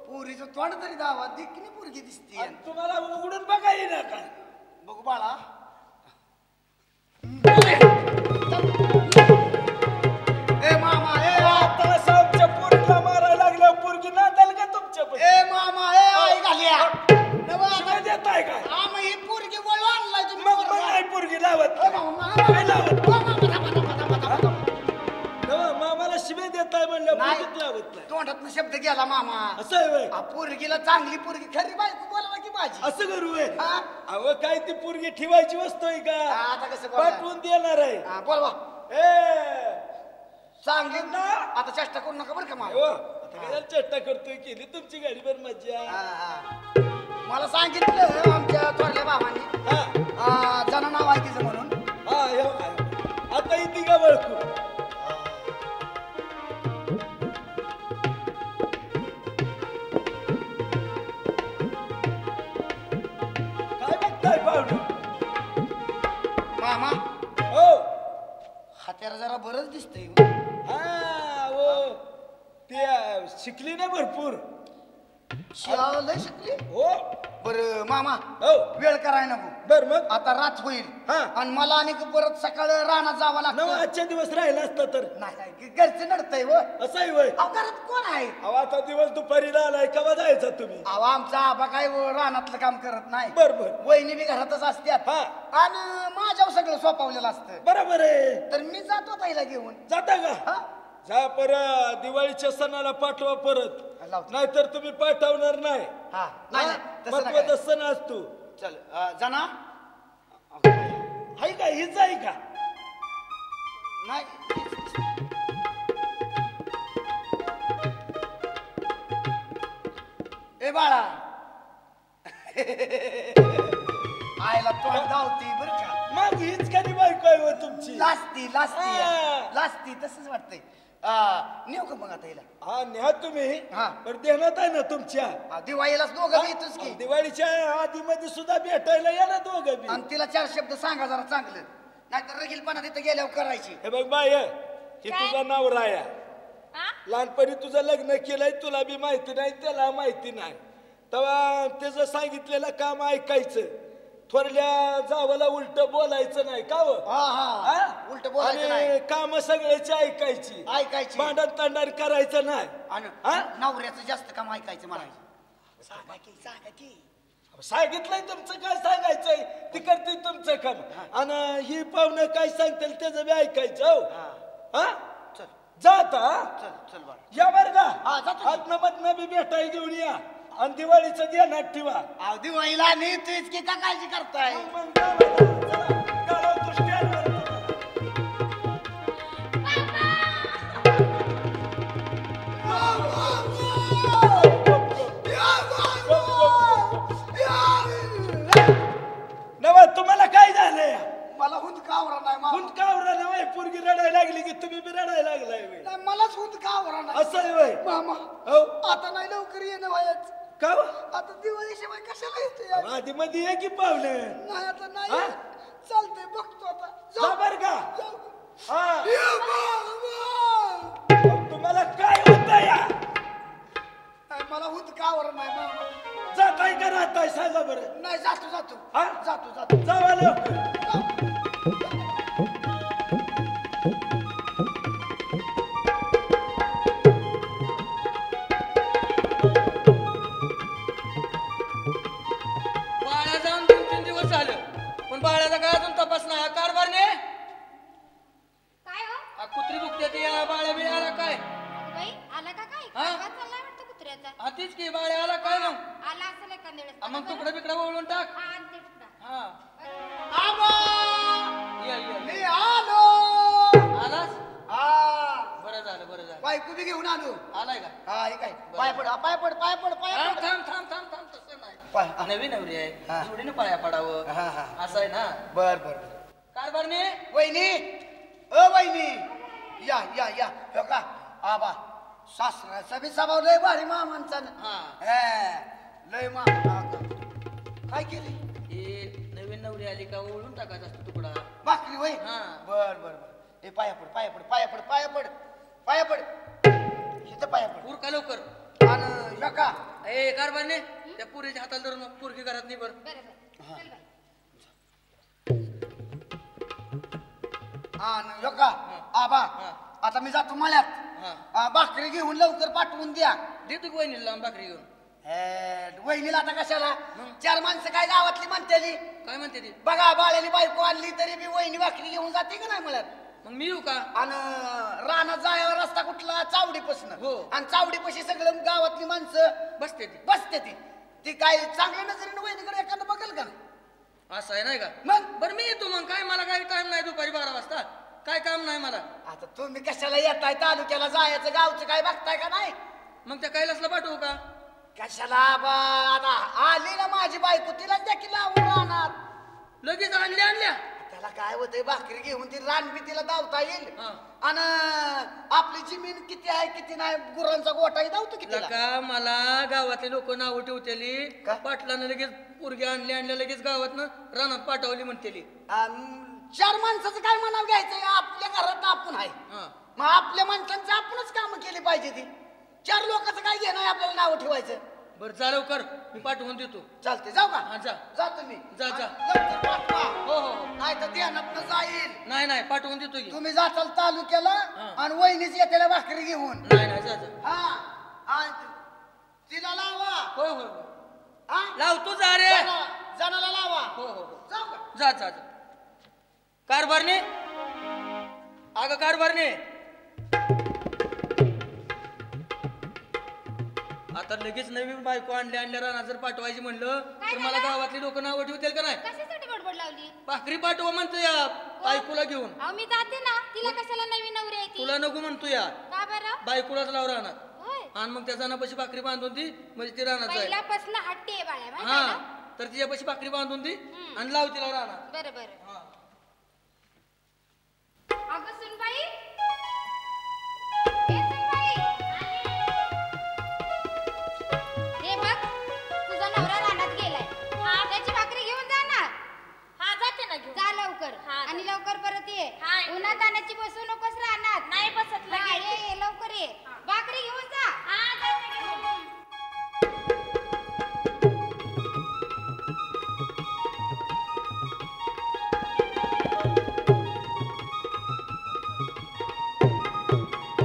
पुरीचं तोंड तरी दावा देखील पोरगी दिसते तुम्हाला उघडून बघा येईल का? बघू बाळा. ए मामा ए आता आमच्या पोरीला मारायला लागल्या पोरगी नांदाल का तुमच्या? ए मामा ए आई घाल्या नवा देत आहे का? आम्ही ही पोरगी वळू आणलाय तुम्ही. मग नाही पोरगी लावत काय लावत मामाला शिबे देत आहे म्हणलं पोरगीत लावत नाही. तोंडात शब्द गेला मामा. असं आहे पोरगीला चांगली पोरगी खरी बायको बोलावा की माझी. असं करू आहे. अहो काय ती पोरगी ठेवायची वस्तू आहे का? आता कसं पाठवून देणार आहे. बोलवा. ए चांगली ना आता चेष्टा करू नका बरं का मामा. आता काय चेष्टा करतोय केली तुमची गाडीवर मज्जा. मला सांगितलं आमच्या थोरल्या मामाने जण नाव आहे तिचं म्हणून. हा आता इथे का ओळखू खात्याला जरा बरंच दिसतंय. हा वो ते शिकली ना भरपूर. शाळा शिकली हो. बर मामा हो वेळ कराय नको. बर मग आता रात होईल आणि मला आणि परत सकाळ रानात जावं लागतं. आजच्या दिवस राहिला असता तर नाही घरचे नडतंय व असंही वय. अहो घरात कोण आहे? अहो आता दिवस दुपारी आलाय केव्हा जायचा तुम्ही? अहो आमचा आबा काय रानातलं काम करत नाही. बरोबर वहिनी बी घरातच असत्यात आणि माझ्यावर सगळं सोपवलेलं असतं. बरोबर आहे. तर मी जातो ताईला घेऊन. जाता का? जा परत दिवाळीच्या सणाला पाठवा परत. नाहीतर तुम्ही पाठवणार नाही. महत्वाचा सण असतो. चल जाना आहे का? हीच आहे का? नाही ए बाळा आयला तोंड धावती बर का. मग हीच कधी बायको आहे व तुमची? लाजती लाजती लाजती तसंच वाटतंय. नेऊ का मग आता हिला? हा नेहा तुम्ही. पण देण्यात आहे ना तुमच्या दिवाळीलाच दोघं येतोच की. दिवाळीच्या आधी मध्ये सुद्धा भेटायला या ना दोघं. आणि तिला चार शब्द सांगा जरा चांगलं. नाहीतर रगीलपणा तिथे गेल्यावर करायची. हे बघ बाय हे तुझा नवरा या. लहानपणी तुझं लग्न केलंय. तुला बी माहिती नाही त्याला माहिती नाही. तेव्हा त्याचं सांगितलेलं काम ऐकायचं. थोरल्या जावाला उलट बोलायचं नाही का व? उलट बोलायचं. काम सगळ्याची ऐकायची ऐकायची. भांडण तांडण करायचं नाही. नवऱ्याचं जास्त काम ऐकायचं म्हणायचं. सांगा की सांगा की. सांगितलंय तुमचं काय सांगायचंय ती करते तुमचं काम. आणि ही पाहुणं काय सांगतील त्याचं बी ऐकायचं. जाता या बरं का. आत्ममधनं बी भेटाय घेऊन या. आणि दिवाळीचं ध्यानात ठेवा. अहो दिवाळीला मी तुझ की काळजी करताय. नवा तुम्हाला काय झालंय? मला हुंदका आवरा नाही. हुंदका आवरा नाही. पोरगी रडायला लागली की तुम्ही बी रडायला लागलाय. मलाच हुंदका आवरा नाही. असं वय मामा. हो आता नाही लवकर ये नवायच का? आता दिवाळी शिवाय कशाला येतोय? आधी मध्ये ये की पाहुणे. नाही आता नाही चालतंय. बघतो आता. जा बर का. तुम्हाला काय होतंय? मला हुंदकावर नाही मामा. जाताय का राहताय सांगा बरं? नाही जातो जातो जातो जातो. जावा लवकर. बाळाचा काय अजून तपास नाही? कारभारने काय हो कुत्री दुखते या बाळ्या बिळ्या आला काय? आला का काय चाललाय वाटतं कुत्र्याचा? हा तीच की बाळ्या आला काय? मग आला असेल एखाद्या वेळेस. मग तुकडं बिकडं वळून टाक. हा मी आलो. आलास? हा बरं झालं बरं झालं. बायको बी घेऊन आलो. आलाय का? हा हे काय पाय पड पाय पड पाय पड पाय. थांब थांब थांब थांब. तसं नाही नवीन नवरी आहे जोडीने पाया पडावं असं आहे ना. बर बर कारभार ने वहिनी अ वहिनी या या या का आबा सासऱ्याचा बी स्वभाव लय भारी मामांचा. लय मामा काय केली? हे नवीन नवरी आली का ओळून टाकायचा असतो तुकडा बाकली वय. बर बर बर हे पाया पड पाया पड पाया पड पाया पड पाया पड इथं पाया पड. पूर का लवकर. आणि या का ए कारभार ने त्या पुरीच्या हाताला धरून पोरगी घरात नाही. बर हा आबा आता मी जातो मळ्यात. भाकरी घेऊन लवकर पाठवून द्या. देतो वहिनीला भाकरी घेऊन. वहिनीला आता कशाला? चार माणसं काय गावातली म्हणतेली. काय म्हणते ती? बघा बाळ्याली बायको आणली तरी मी वहिनी भाकरी घेऊन जाते की नाही मळ्यात. मग मी येऊ का? आणि राणा जायला रस्ता कुठला? चावडीपासून. हो आणि चावडीपाशी सगळं गावातली माणसं बसते ती बसते ती. ती काय चांगल्या नजरेनं वहिनीकडे एखादं बघल का? असं आहे नाही का? मग बरं मी येतो. मग काय मला काही काम नाही. दुपारी 12 वाजता काय काम नाही मला. आता तुम्ही कशाला येताय? तालुक्याला जायचं गावचं काय बघताय का नाही? मग त्या कैलासला पाठवू का? कशाला बा आता आली ना माझी बायको तिलाच द्या की लावून राहणार. लगेच आणल्या आणल्या त्याला काय होतंय? भाकरी घेऊन ती रानबी तिला दावता येईल. आणि आपली जमीन किती आहे किती नाही गुरांचा गोटाही दावतो किती का. मला गावातले लोक नाव ठेवतेली पाटलानं लगेच पोरगी आणली आणल्या लगेच गावात रानात पाठवली म्हणतेली. चार माणसाचं काय मनाव घ्यायचं? आपल्या घरात आपण आहे, मग आपल्या माणसांचं आपणच काम केली पाहिजे. ती चार लोकांचं काय घेणं आपल्याला नाव ठेवायचं? बर जा लवकर, मी पाठवून देतो. चालते, जाऊ का? जा तुम्ही, जा जा पाठवा. हो हो, नाही तर ध्यानातनं जाईल. नाही नाही, पाठवून देतो. तुम्ही जाताल तालुक्याला आणि वहिनीच येतेला भाकरी घेऊन. नाही नाही, जा जा. हा तिला लावा. हो हो, लावतो. जा रे, जणाला लावा. हो हो, जाऊ का? जा जा जा. कारभारने, अगं कारभारने, आता लगेच नवीन बायको आणल्या आणल्या राणा जर पाठवायची म्हणलं तर मला गावातली लोक नाव ठेवतील का नाही? कशासाठी गडबड लावली? भाकरी पाठवा म्हणतो या बायकोला घेऊन. मी जाते ना, तिला कशाला नवीन नवरी आहे? तुला नको म्हणतो या, बायकोलाच लाव राणा. आणि मग त्या जणापाशी भाकरी बांधून ती, म्हणजे ती राणाच आहे. हट्टी आहे बाळा. हा, तर तिच्यापाशी भाकरी बांधून ती आणि लाव तिला राणा. बरोबर. अगं सुनबाई, जा लवकर आणि लवकर परत ये. उन्हा दाण्याची बसू नकोस रानात. नाही बसत, लवकर ये, भाकरी घेऊन जा.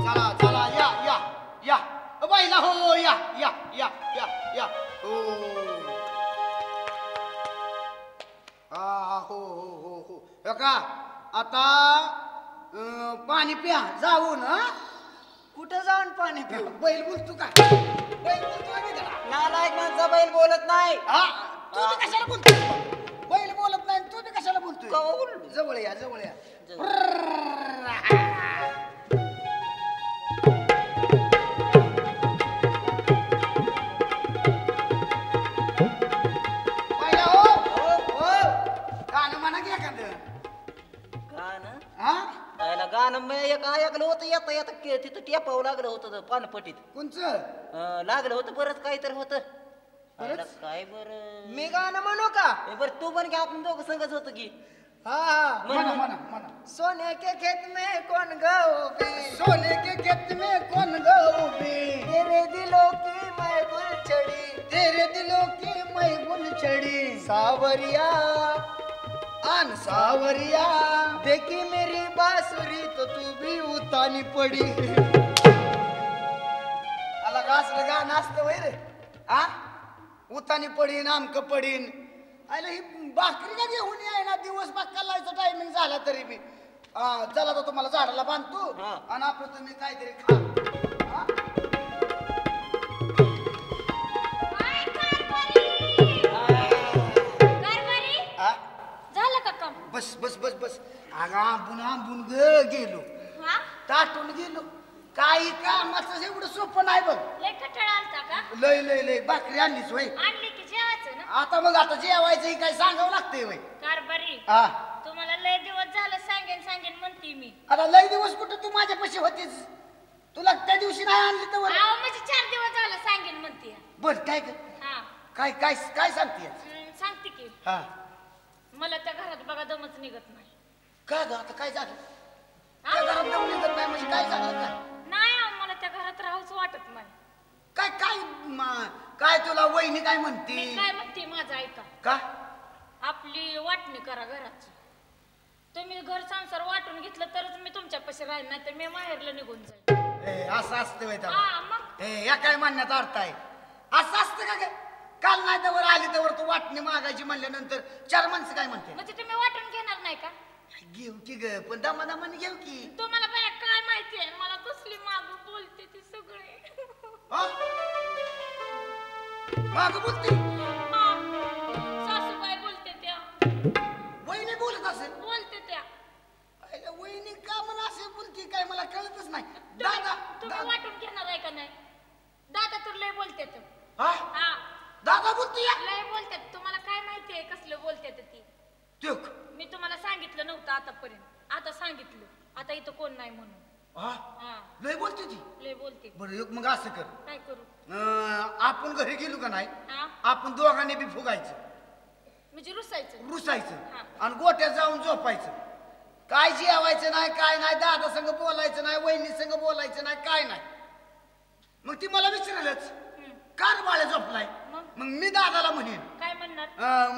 चला चला, या या या बाईला. हो या या या या या. हो हो हो हो हो. बघा आता पाणी प्या जाऊन. कुठं जाऊन पाणी प्या? बैल बोलतो का? बैल बोलतो नालायक माणसा. बैल बोलत नाही. तू बी कशाला बोलतोय? बैल बोलत नाही, तू बी कशाला बोलतोय? जवळ या, जवळ या. गाणं एक ऐकलं होतं, येता येता तिथं टेपावं लागलं होतं पानपटीत. कोणचं लागलं होतं? बरंच काहीतरी होतं. काय बरं, मी गाणं म्हणू का? बरं तू पण घ्या, आपण दोघं संगच होतो की. हा म्हणा. सोने के खेत में कौन गौबी, सोने के खेत में कौन गौबी, तेरे दिलों की मैं गुल चढ़ी, तेरे दिलों की मैं गुल चढ़ी, सावरिया आन सावरिया, देखी मेरी बासुरी तो तू भी उतानी पड़ी. आला गासलं गाणं असतं होय रे. हा, उतानी पडीन, आमक पडीन. आयला ही भाकरी का घेऊन याय ना? दिवस बाग काढायचा टायमिंग झाला तरी बी. चला तर तुम्हाला झाडाला बांधतो आणि आपण तुम्ही काहीतरी खा. बस बस बस बस. अगं आंबून आंबून गेलो, ताटून गेलो. काही कामाचं एवढं सोपं नाही बघ. लय लय लय भाकरी आणलीच होय. आता मग आता जेवायचं काय सांगावं लागतंय होय. कारभारी, तुम्हाला लय दिवस झालं सांगेन सांगेन म्हणते मी. आता लय दिवस कुठं, तू माझ्यापाशी होतीस. तुला त्या दिवशी नाही आणली तर म्हणजे 4 दिवस झालं सांगेन म्हणते. बर काय काय काय काय सांगते? सांगते की मला त्या घरात बघा दमच निघत नाही. का ग, आता काय झालं? त्या घरात दम निघत नाही म्हणजे काय झालं? काय नाही, मला त्या घरात राहूच वाटत नाही. काय काय काय तुला वहिनी काय म्हणते? काय म्हणते माझं ऐका. का आपली वाटणी करा घराची. तुम्ही घर संसार वाटून घेतलं तरच मी तुमच्या पाशी राहील, नाही तर मी माहेरला निघून जाईल. असं असतं वय? या काय म्हणण्याचा अर्थ आहे? असं असतं का ग? काल नाही तर आली तर तू वाटणी मागायची म्हणल्यानंतर चार माणसं काय म्हणते? म्हणजे तुम्ही वाटून घेणार नाही का? घेऊ की ग, पण दमा दमाने घेऊ की. तुम्हाला बाया काय माहिती आहे? मला कसली माग बोलते ती सगळे. माग बोलते? सासूबाई बोलते त्या. वहिनी बोलत असेल? बोलते त्या. वहिनी का मला असे बोलते काय मला कळतच नाही. दादा तुम्ही वाटून घेणार आहे का नाही? दादा तर लय बोलते तू. हा दादा बोलते बोलतात. तुम्हाला काय माहिती आहे कसलं बोलतात ती? मी तुम्हाला सांगितलं नव्हतं आतापर्यंत, आता सांगितलं. आता इथं कोण नाही म्हणून लय बोलते ती. लय बोलते. बरं मग असं कर, काय करू? आपण घरी गेलो का नाही आपण दोघांनी बी फुगायचं, म्हणजे रुसायचं रुसायचं आणि गोट्या जाऊन झोपायचं. काय जेवायचं नाही, काय नाही, दादा संग बोलायचं नाही, वहिनी संग बोलायचं नाही, काय नाही. मग ती मला विचारलंच, कार बाळ्या झोपलाय? मग मी दादाला म्हणेन, काय म्हणणार,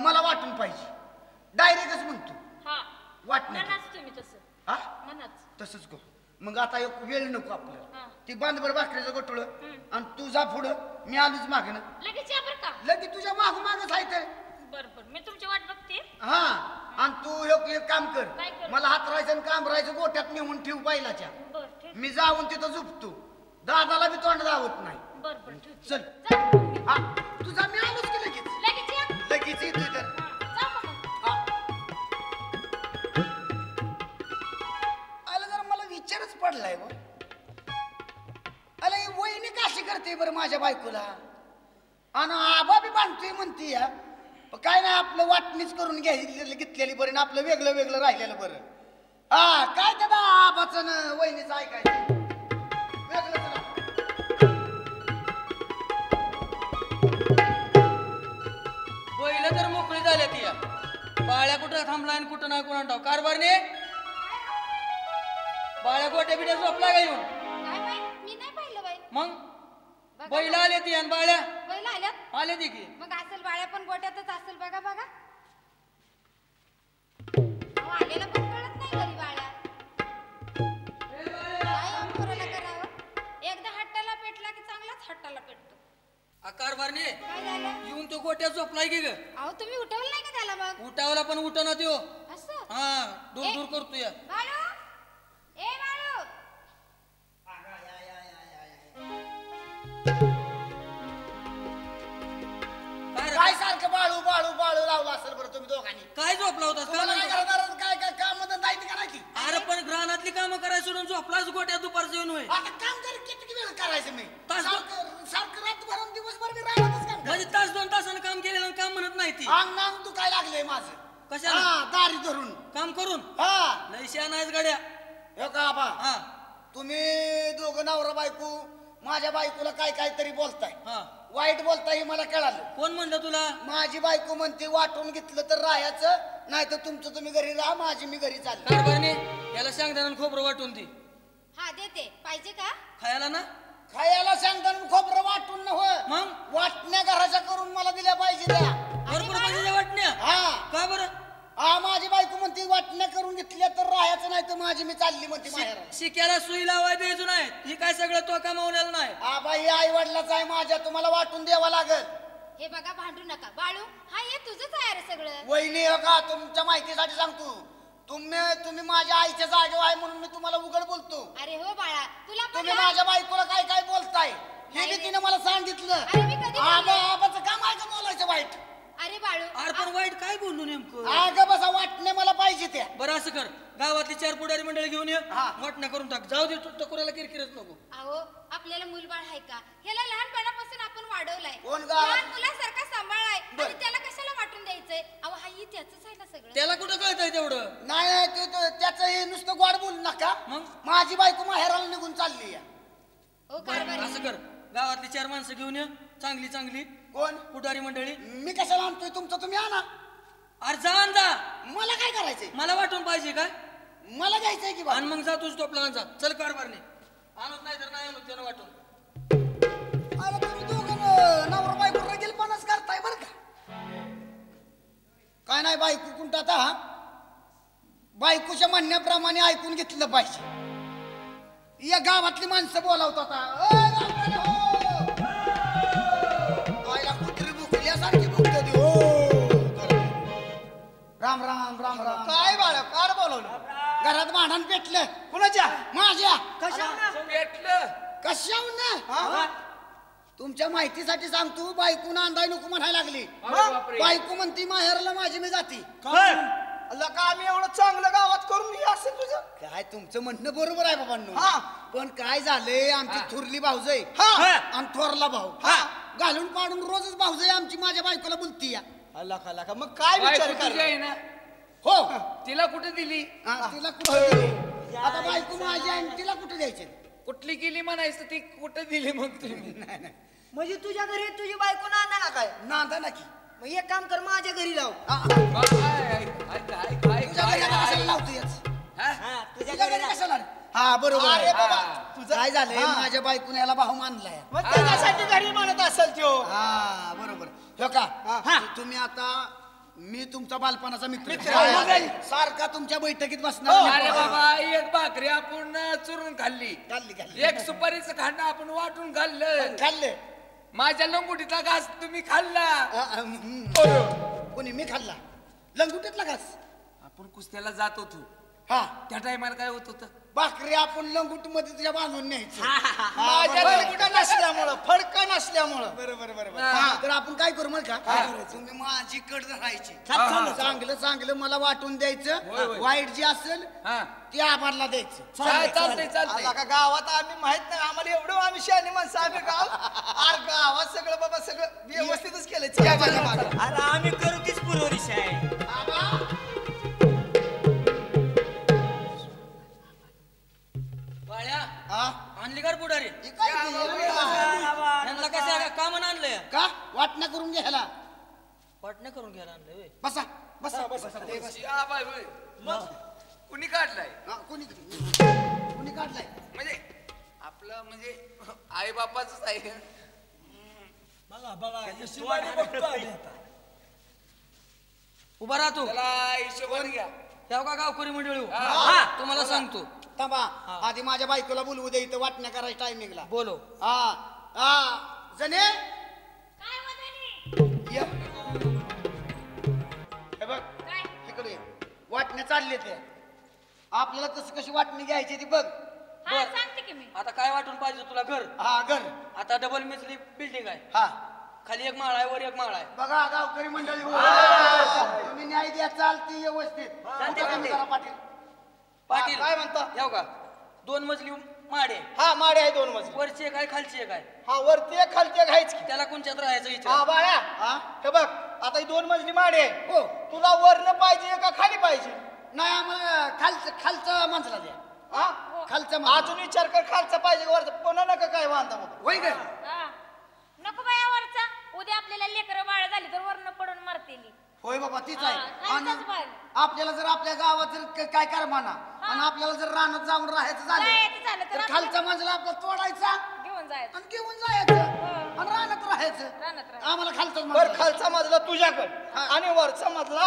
मला वाटून पाहिजे. डायरेक्टच म्हणतो, वाटणार तसंच करू. मग आता एक वेळ नको आपल्याला, ती बांधबर भाकरीचं गोठळ आणि तुझा पुढं, मी आलोच मागणं लगेच तुझ्या माग मागच आहे तर. बरोबर, मी तुमची वाट बघते. हा, आणि तू एक काम कर, मला हात राहायचं काम राहायचं गोठ्यात नेऊन ठेव बैलाच्या. मी जाऊन तिथं झोपतो, दादाला बी तोंड दावत नाही. चल तुझा मी आलोच की लगेच लगेच येतोय तर. पडलाय व अरे वहिनी काशी करते बरं माझ्या बायकोला, आणि आबा बी बांधतोय म्हणते या. काय नाही, आपलं वाटणीच करून घेतलेली बरं ना, आपलं वेगळं वेगळं राहिलेलं बरं. हा काय दादा, आबाचं ना वहिनीचं ऐकायचं वेगळं. बैल तर मोकळी झाल्या ती, बाळ्या कुठं थांबलाय कुठं नाही कोणा ठाव. कारभार ने बाळ्या गोट्या बिट्या झोपला का येऊन? मी नाही पाहिलं बाई. मग बैल आले ती आणि बाळ्या बैल आल्या आले ती की मग असेल बाळ्या पण गोट्यातच असेल. बघा बघा आलेला पण कळत नाही घरी बाळ्या. काय करावं, एकदा हट्टाला पेटला की चांगलाच हट्टाला पेटतो. कारभारने येऊन तो गोट्या झोपलाय की ग? अहो तुम्ही उठवलं नाही का त्याला? मग उठावला पण उठवना तो, हा दूर दूर करतो या. काय सारखं बाळू बाळू बाळू लावला असेल बरं तुम्ही दोघांनी? काय झोपला होता? काय काय काम नाही करायची? अरे पण ग्रहणातली कामं करायला सोडून झोपलाच गोट्या दुपारचं येऊन होईल. काम जर किती वेळ करायचं मी? सारखं रात्रभर दिवसभर मी राहिलाच काम, म्हणजे तास दोन तासानं काम केलेलं काम म्हणत नाही ती. अंग नांग तू काय लागलंय माझं कशाला दारी धरून काम करून? हा लैशा नाहीच गड्या. हे का बा, हा तुम्ही दोघं नवरा बायको माझ्या बायकोला काय काय तरी बोलताय, वाईट बोलताय हे मला कळालं. कोण म्हणलं तुला? माझी बायको म्हणते वाटून घेतलं तर राहायचं, नाही तर तुमचं तुम्ही घरी राहा, माझी मी घरी चालली. कारभारने याला सांगताना खोबरं वाटून दे. हा देते, पाहिजे का खायला? ना खायला सांगताना खोबरं वाटून न हो, मग वाटण्या घराच्या करून मला दिल्या पाहिजे त्या. भरपूर पाहिजे वाटण्या. हा का बरं? हा माझी बायको म्हणते वाटण्या करून घेतल्या तर राहायचं, नाही तर माझी मी चालली म्हणते. शिक्याला सुई लावाय द्यायचं नाही, ही काय सगळं तो कमावलेलं नाही. आबा ही आई वडिलाच आहे माझ्या, तुम्हाला वाटून द्यावा लागल. हे बघा भांडू नका. बाळू हा हे तुझंच आहे रे सगळं. वहिनी हो का, तुमच्या माहितीसाठी सांगतो, तुम्ही माझ्या आईच्या जागेवर आहे म्हणून मी तुम्हाला उघड बोलतो. अरे हो बाळा, तुला तुम्ही माझ्या बायकोला काय काय बोलताय हे मी तिने मला सांगितलं. आबा आबाचं काम आहे का बोलायचं वाईट? अरे बाळू अरे पण वाईट काय बोललो नेमकं? आग बसा, वाटणे मला पाहिजे त्या. बरं असं कर, गावातली चार पुढारी मंडळी घेऊन ये, वाटणं करून टाक. जाऊ दे तो कोणाला किरकिरच नको. अहो आपल्याला मुलबाळ आहे का? ह्याला लहानपणापासून आपण वाढवलाय, लहान मुलासारखा सांभाळलाय, आणि त्याला कशाला वाटून द्यायचंय? अहो हाही त्याचंच आहे ना सगळं. त्याला कुठं कळतंय तेवढं? नाही नाही त्याचं हे नुसतं गोड बोलू नका. मग माझी बायको माहेराला निघून चालली या. हो कारभारी असं कर, गावातली चार माणसं घेऊन ये चांगली चांगली. कोण? पुढारी मंडळी. मी कशाला आणतोय तुमचं, तुम्ही आणा. अरे जा आण जा, मला काय करायचंय? मला वाटून पाहिजे का? मला घ्यायचंय की बा. आणि मग जा तुझ टोपला जा. चल कारभारने आणत नाही तर नाही आणत त्यानं वाटून. अरे तुम्ही दोघं नवरा बायको रगेलपणाच करताय बरं का. काय नाही बायको कुंटा आता बायकोच्या म्हणण्याप्रमाणे ऐकून घेतलं पाहिजे. या गावातली माणसं बोलावतात आता राम राम राम राम. काय बाळा कार बोलवलं? घरात भांडण पेटलं. कुणाच्या? माझ्या. कशावून पेटलं? कशावून? तुमच्या माहितीसाठी सांगतो, बायकून अंदाय नको म्हणायला लागली. बायको म्हणती माहेरला माझी मी जाती. का मी एवढं चांगलं गावात करून हे असेल तुझं? काय तुमचं म्हणणं बरोबर आहे बाबांनो, पण काय झालंय आमची थोरली भाऊजय आणि थोरला भाऊ घालून पाडून रोजच भाऊजय आमची माझ्या बायकोला बोलती या. लका लका मग काय विचार करायला ना? हो तिला कुठे दिली? तिला कुठे दिली? आता बायको माझी आहे, तिला कुठे द्यायची? कुठली गेली म्हणायचं, ती कुठे दिली? मग तुम्ही नाही म्हणजे तुझ्या घरी तुझी बायको नांदा ना? काय नांदा ना की मग एक काम कर, माझ्या घरी लाव. काय काय काय लावतो याच तुझ्याकडे कशाला? हा बरोबर काय झालंय माझ्या बायकोने याला भाऊ मानलाय त्याच्यासाठी घरी मानत असेल तो. हा बरोबर हो का. तुम्ही आता मी तुमचा बालपणाचा मित्र सारखा तुमच्या बैठकीत बसणार. अरे बाबा एक भाकरी आपण चुरून खाल्ली एक सुपारीचं खाणं आपण वाटून खाल्लं. माझ्या लंगुटीचा घास तुम्ही खाल्ला. कोणी मी खाल्ला लंगुटीतला घास? आपण कुस्त्याला जात होतो हा त्या टायमाला काय होत होतं भाकरी आपण लंगुट मध्ये तुझ्या बांधून न्यायचं फडका नसल्यामुळं. बरोबर बरोबर. तर आपण काय करू मग तुम्ही माझी कड राहायची चांगलं चांगलं मला वाटून द्यायचं वाईट जी असेल ती आम्हाला द्यायचं. गावात आम्ही माहित नाही आम्हाला एवढं आम्ही शहाणी माणसं आम्ही गावात सगळं बाबा सगळं व्यवस्थितच केलं. अरे आम्ही करू तीच पुरवणी आहे. आणली का पुढारी का म्हणा आणलंय का वाटण्या करून घ्यायला वाटण्या करून घ्यायला आणलंय. बसा बसा बसा. कुणी काढलाय कुणी कुणी काढलाय म्हणजे आपलं म्हणजे आई बापाच आहे. बघा बघा उभा राहतो हिशोबाने घ्या तेव्हा का गावकरी मंडळी तुम्हाला सांगतो थांबा आधी माझ्या बायकोला बोलवू दे इथं वाटण्या करायचं टायमिंगला बोलो. हा हा जने बघ तिकडे वाटण्या चालले ते आपल्याला कशी कशी वाटणी घ्यायची ती बघ. आता काय वाटून पाहिजे तुला घर? हा घर. आता डबल मिसली बिल्डिंग आहे हा खाली एक माळा आहे वर एक माळा आहे. बघा गावकरी मंडळी तुम्ही न्याय द्या चालती व्यवस्थित. पाटील काय म्हणता? दोन मजली माडे हा माडे आहे दोन मजली वरची एक आहे खालची एक आहे. हा वरती एक खालची एक आहेच त्याला कोणच्यात राहायचं? हा बाळा हे बघ आता दोन मजली माडे हो तुला वरनं पाहिजे का खाली पाहिजे? नाही मग खालचं खालचं माणसाला द्या. हा खालचं अजून विचार कर खालचं पाहिजे वरचं पुन्हा नका काय बांधा मग होय काय नको बाया वरचा उद्या आपल्याला लेकर बाळ झाली तर वरनं पडून मरतेली. होय बाबा तीच आहे. आणि आपल्याला जर आपल्या गावात जर काय कर म्हणा आणि आपल्याला जर रानात जाऊन राहायचं झालं तर खालचा मजला आपला तोडायचा घेऊन जायचं आणि घेऊन जायचं आणि रानात राहायचं. आम्हाला खालचा खालचा मजला तुझ्याकडे आणि वरचा मजला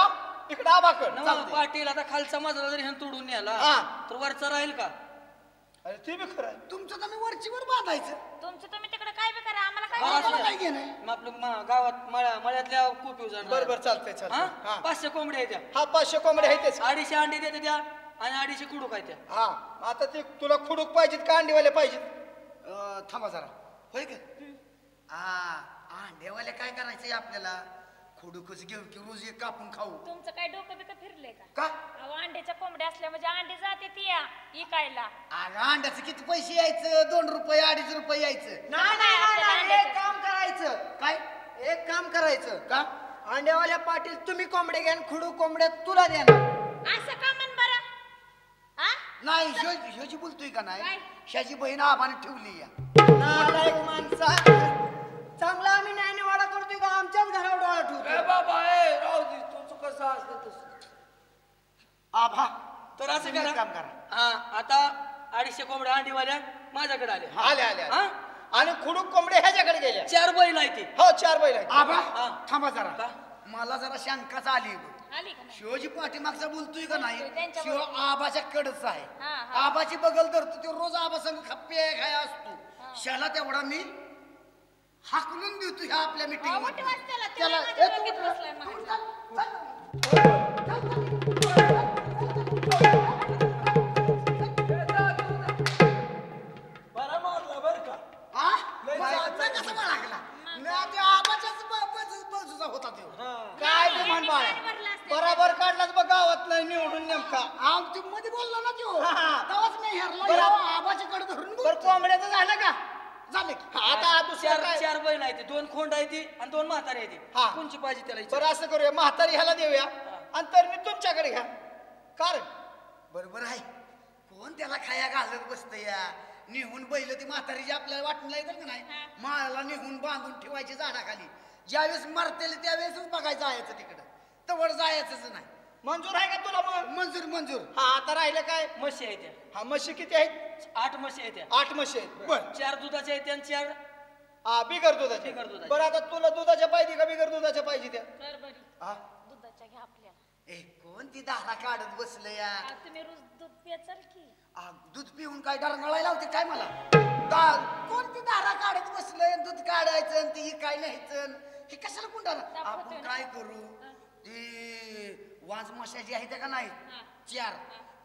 इकडे आबाकडे. पाटील आता खालचा मजला जर ह्यानं तोडून नेला तर वरचा राहील का? अरे ते बी खरं तुमचं तुम्ही वरची वर बांधायचं तुमचं तुम्ही तिकडे काय बी करा आम्हाला काय घेणं आपलं गावात मळ्यातल्या कोपीव जाणार. बरोबर चालतंय चालतंय. 500 कोंबड्या द्या. हा 500 कोंबड्या आहेत 250 अंडी देते द्या आणि 250 खुडूक आहेत. हा आता ते तुला खुडूक पाहिजेत का अंडीवाले पाहिजेत? थांबा जरा होय का हा अंडीवाले काय करायचंय आपल्याला खुडूकच घेऊ की रोज एक कापून खाऊ? तुमचं काय डोकं बिकं फिरलंय का? अंड्याच्या कोंबड्या असल्या म्हणजे अंडी जाते तिया इकायला. अंड्याचं किती पैसे यायचं? 2 रुपये 2.5 रुपये यायचं. नाही एक काम करायचं काय एक काम करायचं का अंड्यावाल्या पाटील तुम्ही कोंबडे घ्या खुडू कोंबड्या तुला द्या असं का म्हण बरं. नाही ह्याची बोलतोय का नाही ह्याची बहीण आबाने ठेवली या माणसा चांगला आम्ही नाही निवाडा करतोय का आमच्याच घरावर डोळा ठेवतो बाबा. राहू दे तुझं कसं असतं तसं आभा तर असं करा काम करा. हा आता 250 कोंबड्या अंडीवाल्या माझ्याकडे आल्या आल्या आल्या आणि खुडूक कोंबड्या ह्याच्याकडे गेल्या 4 बैल आहे ते. हो 4 बैल आहे. आभा थांबा जरा मला जरा शंकाच आली शिवाजी पाठीमागचा बोलतोय का नाही शिव आबाच्या कडच आहे आबाची बगल धरतो तो रोज आबा संग खप्पे खाय असतो शाला तेवढा मी हाकलून देतो ह्या आपल्या बराबर काढलाच बघ गावात नाही निवडून नेमका आमची मध्ये बोलला ना तो तवाच नाही हरला आबाच्या कडे धरून कोंबड्याचं झालं का झाले. आता 4 बैल आहे 2 खोंड आहे आणि 2 म्हातारी आहे कोणची पाहिजे त्याला? बरं असं करूया म्हातारी ह्याला देऊया आणि तर मी तुमच्याकडे घ्या कारण बरोबर आहे कोण त्याला खाया घालत बसत या निहून बैल ती म्हातारी जी आपल्याला वाटून लागेल का नाही माळाला निहून बांधून ठेवायची झाडाखाली ज्यावेळेस मरतेल त्यावेळेसच बघायचं जायचं तिकडं तवड जायचंच नाही मंजूर आहे का तुला? मग मंजूर मंजूर. हा आता राहिलं काय? म्हशी आहे त्या. हा म्हशी किती आहेत? 8 म्हशी आहेत. 8 म्हशी आहेत. बर 4 दुधाच्या आहेत आणि 4 बिगर दुधाच्या. बिगर दुधाच्या. बरं आता तुला दुधाच्या पाहिजे का बिगर दुधाच्या पाहिजे त्या? बर बर हा दुधाच्या घ्या आपल्या. ए कोणती दारा काढत बसले या? तुम्ही रोज दूध पियाचल की? दूध पिऊन काय दारा नळायला होते काय मला? कोणती दारा काढत बसले? दूध काढायचं आणि ती काय नाहीचं हे कशाला कुंडाला? आपण काय करू? वाज मशा जी आहे का नाही 4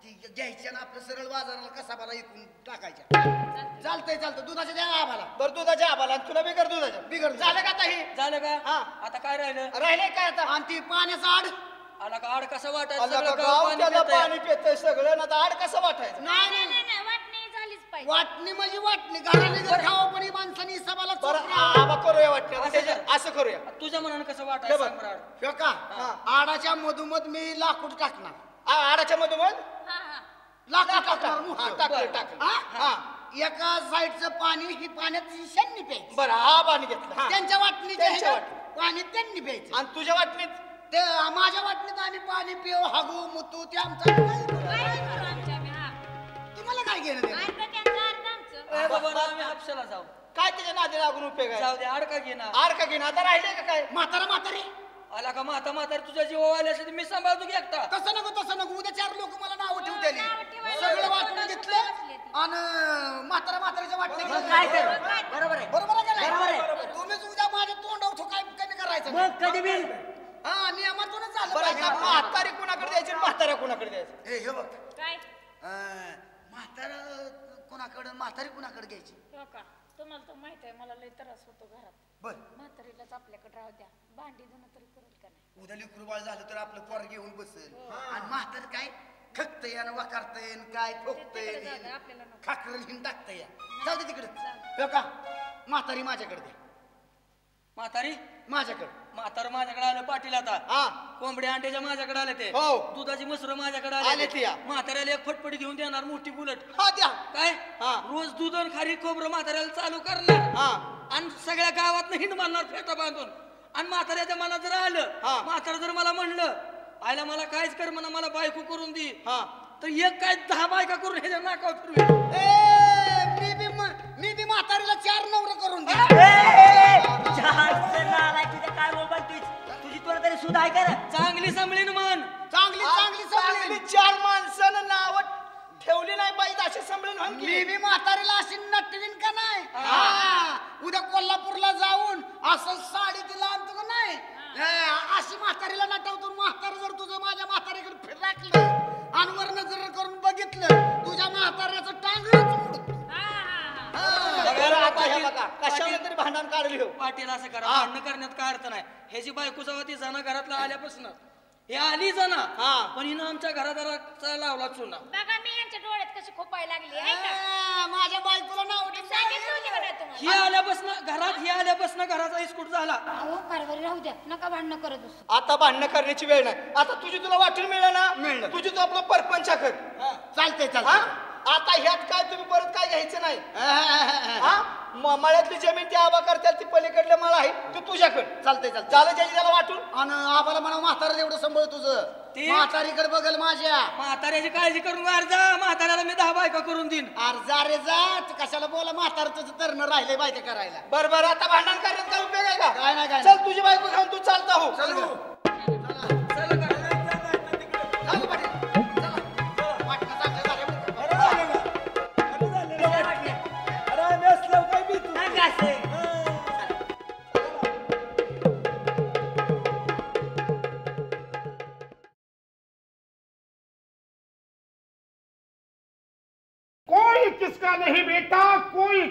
ती घ्यायची आणि आपलं सरळ बाजाराला कसा बाला इकून टाकायच्या. चालतंय चालतं. दुधाच्या द्या आम्हाला. बरं दुधाच्या आम्हाला. तुला बिगर दुधाच्या. बिगर झालं का आता? हे झालं का? हा आता काय राहिलं? राहिले काय आता? आणि ती पाण्याचा आड आला का? आड कसं वाटायचं? पाणी पितंय सगळं ना आड कसं वाटायचं? नाही नाही नाही वाटणी झालीच पाहिजे. वाटणी म्हणजे वाटणी घराने जर खावं पण माणसाने सभाला करूया वाटणी. असं करूया तुझ्या मनानं कसं वाटायचं का? आडाच्या मधोमध मी लाकूड टाकणार. आडाच्या मधोमध लाकूड टाकणार. टाकलं एका साईडचं पाणी ही पाण्याची शन्नी प्यायची. बरं हा पाणी घेतलं त्यांच्या वाटणीच्या पाणी त्यांनी प्यायचं आणि तुझ्या वाटणीत ते माझ्या वाटणीत आम्ही पाणी पिऊ हागू मुतू ते आमचं तुम्हाला काय घेणं? जाऊ काय त्याच्या नादी लागून उपयोग आहे? जाऊ दे. आडका घेणं. आडका घेणं आता राहिले का काय? म्हातारा म्हातारी आला का? माता म्हातारी तुझा जीव आले असेल मी सांभाळतो की एकटा. तसं नको तसं नको. उद्या 4 लोक मला नाव ठेवतील. सगळं वाटून घेतलं आणि म्हातारा म्हातारीच्या वाटणी काय कर? बरोबर आहे. बरोबर आहे. तुम्हीच उद्या माझ्या तोंडावर ठोकाय कमी करायचं मग कधी बी. हा नियमातूनच झालं. बरं म्हातारी कोणाकडे द्यायची? म्हातारा कोणाकडे द्यायचं? हे बघ काय म्हातारा कोणाकडे म्हातारी कोणाकडे घ्यायची? तुम्हाला तर माहित आहे मला लय त्रास होतो घरात. बर म्हातारीलाच आपल्याकडे राहू द्या. भांडी धुणं तरी करेल का नाही? उद्या लिकुरबाळ झालं तर आपलं पोर घेऊन बसेल आणि म्हातारी काय खकत या वा करता येईल काय ठोकत येईल खाकर घेऊन टाकता या. जाऊ दे तिकडे. का म्हातारी माझ्याकडे द्या. म्हातारी माझ्याकडे. म्हातार माझ्याकडे आलं पाटील आता. हा कोंबड्या अंड्याच्या माझ्याकडे आले ते. हो दुधाची मसर माझ्याकडे आले ते. म्हाताऱ्याला एक फटफटी घेऊन देणार मोठी बुलेट. हा द्या काय? हा रोज दूध आणि खारी खोबरं म्हाताऱ्याला चालू करणार. हा आणि सगळ्या गावात हिंड मारणार फेटा बांधून. आणि म्हाताऱ्याच्या मनात जर आलं म्हातारा जर मला म्हणलं आयला मला कायच कर म्हणा मला बायको करून दे तर एक काय 10 बायका करून ह्याच्या नाकावर फिरवी. मी बी म्हातारीला 4 नवरं करून दे. तुझी तुला तरी सुद्धा आहे का? चांगली सांभळी मन चांगली चांगली सांभळी. 4 माणसानं नाव ठेवली नाही पाहिजे अशी सांभळी. मी बी म्हातारीला अशी नटवीन का नाही? उद्या कोल्हापूरला जाऊन असं साडी तिला आणतो का नाही? अशी म्हातारीला नटवतो. म्हातारी जर तुझं माझ्या म्हातारीकडे फिरकलं आणि वर्ण जर करून बघितलं तुझ्या म्हाताऱ्याचं टांगळच. कशातरी भांडण काढली हो पाटील. असं करा भांडण करण्यात काय अर्थ नाही. हे जी बायको जावा ती जाणं घरातला आल्यापासून हे आली जाणं. हा पण हिनं आमच्या घरादाराचा लावला चुना. बघा मी यांच्या डोळ्यात कशी खोपाय लागली. माझ्या बायकोला नाव ही आल्यापासून घरात ही आल्यापासून घराचा इस्कूट झाला. अहो कारभारी राहू द्या नका भांडणं करत असतो. आता भांडणं करण्याची वेळ नाही. आता तुझी तुला वाटून मिळलं ना मिळलं तुझी तू आपलं परपंच कर. चालतंय चालतं. आता ह्यात काय तुम्ही परत काय घ्यायचं नाही. हा मळ्यातली जमीन ती आबा करताल ती पलीकडले मळा आहे तू तुझ्याकडे. चालतंय चालतं चालत यायची त्याला वाटून आणि आबाला म्हणा म्हातारा एवढं सांभाळ तुझं ती म्हातारीकडे बघल माझ्या. म्हाताऱ्याची काळजी करून अर्जा म्हाताऱ्याला मी 10 बायका करून देईन. अर्जा रे जा कशाला बोला म्हातार तुझं तरण राहिले बायका करायला. बरोबर आता भांडण करायला काय उपयोग आहे का? काय नाही काय चल तुझी बायको घेऊन तू चालता हो. चल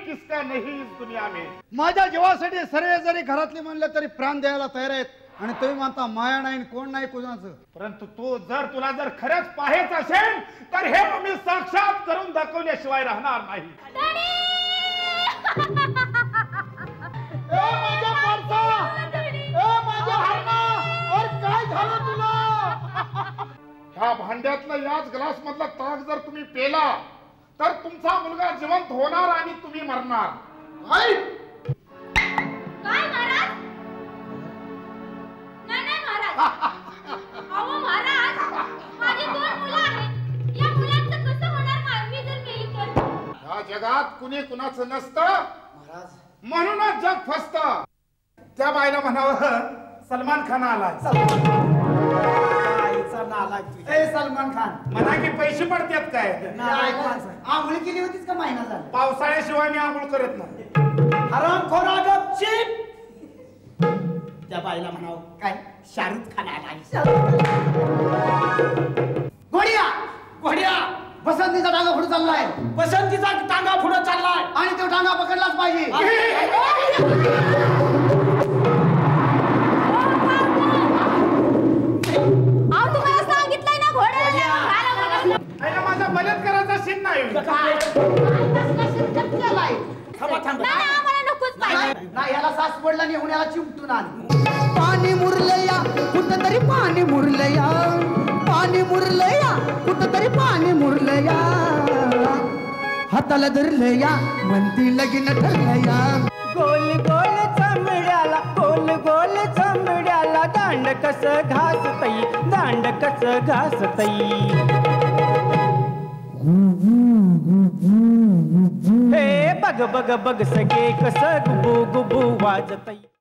किसका नाही इस दुनिया में. माझ्या जीवासाठी सर्व जरी घरातले म्हणले तरी प्राण द्यायला तयार आहेत आणि तुम्ही म्हणता माया नाही कोण नाही कोणाचं. परंतु तो जर तुला जर खरंच पाहायचं असेल तर हे मी साक्षात करून दाखवल्याशिवाय राहणार नाही. काय झालं तुला? ह्या भांड्यातला याच ग्लास मधला ताक जर तुम्ही पेला तर तुमचा मुलगा जिवंत होणार आणि तुम्ही मरणार. काय काय महाराज? नाही नाही महाराज. अहो महाराज जगात कुणी कुणाचं नसतं महाराज, म्हणूनच जग फसतं. त्या बायला म्हणावं सलमान खान आलाय. सलमान खान म्हणा की पैसे पडतात काय? आंघोळ केली होतीच का महिना झाला? पावसाळ्याशिवाय मी आंघोळ करत नाही. हरामखोर गपचीप. त्या बायला म्हणावं काय शाहरुख खान आलाय. घोड्या घोड्या बसंतीचा टांगा पुढे चाललाय. बसंतीचा टांगा पुढे चाललाय आणि तो टांगा पकडलाच पाहिजे. बलात्काराचा सीन नाही. याला सासवडला नेऊन याला चिमटून आली. पाणी मुरलया कुठंतरी पाणी मुरलया. पाणी मुरलया कुठंतरी पाणी मुरलया. हाताला धरलया म्हणती लगीन ठरलया. गोल गोल चमड्याला गोल गोल चमड्याला दांड कसं घासतई दांड कसं घासतई. हे बग बग बग सगे कसं गुबू गुबू वाजतय.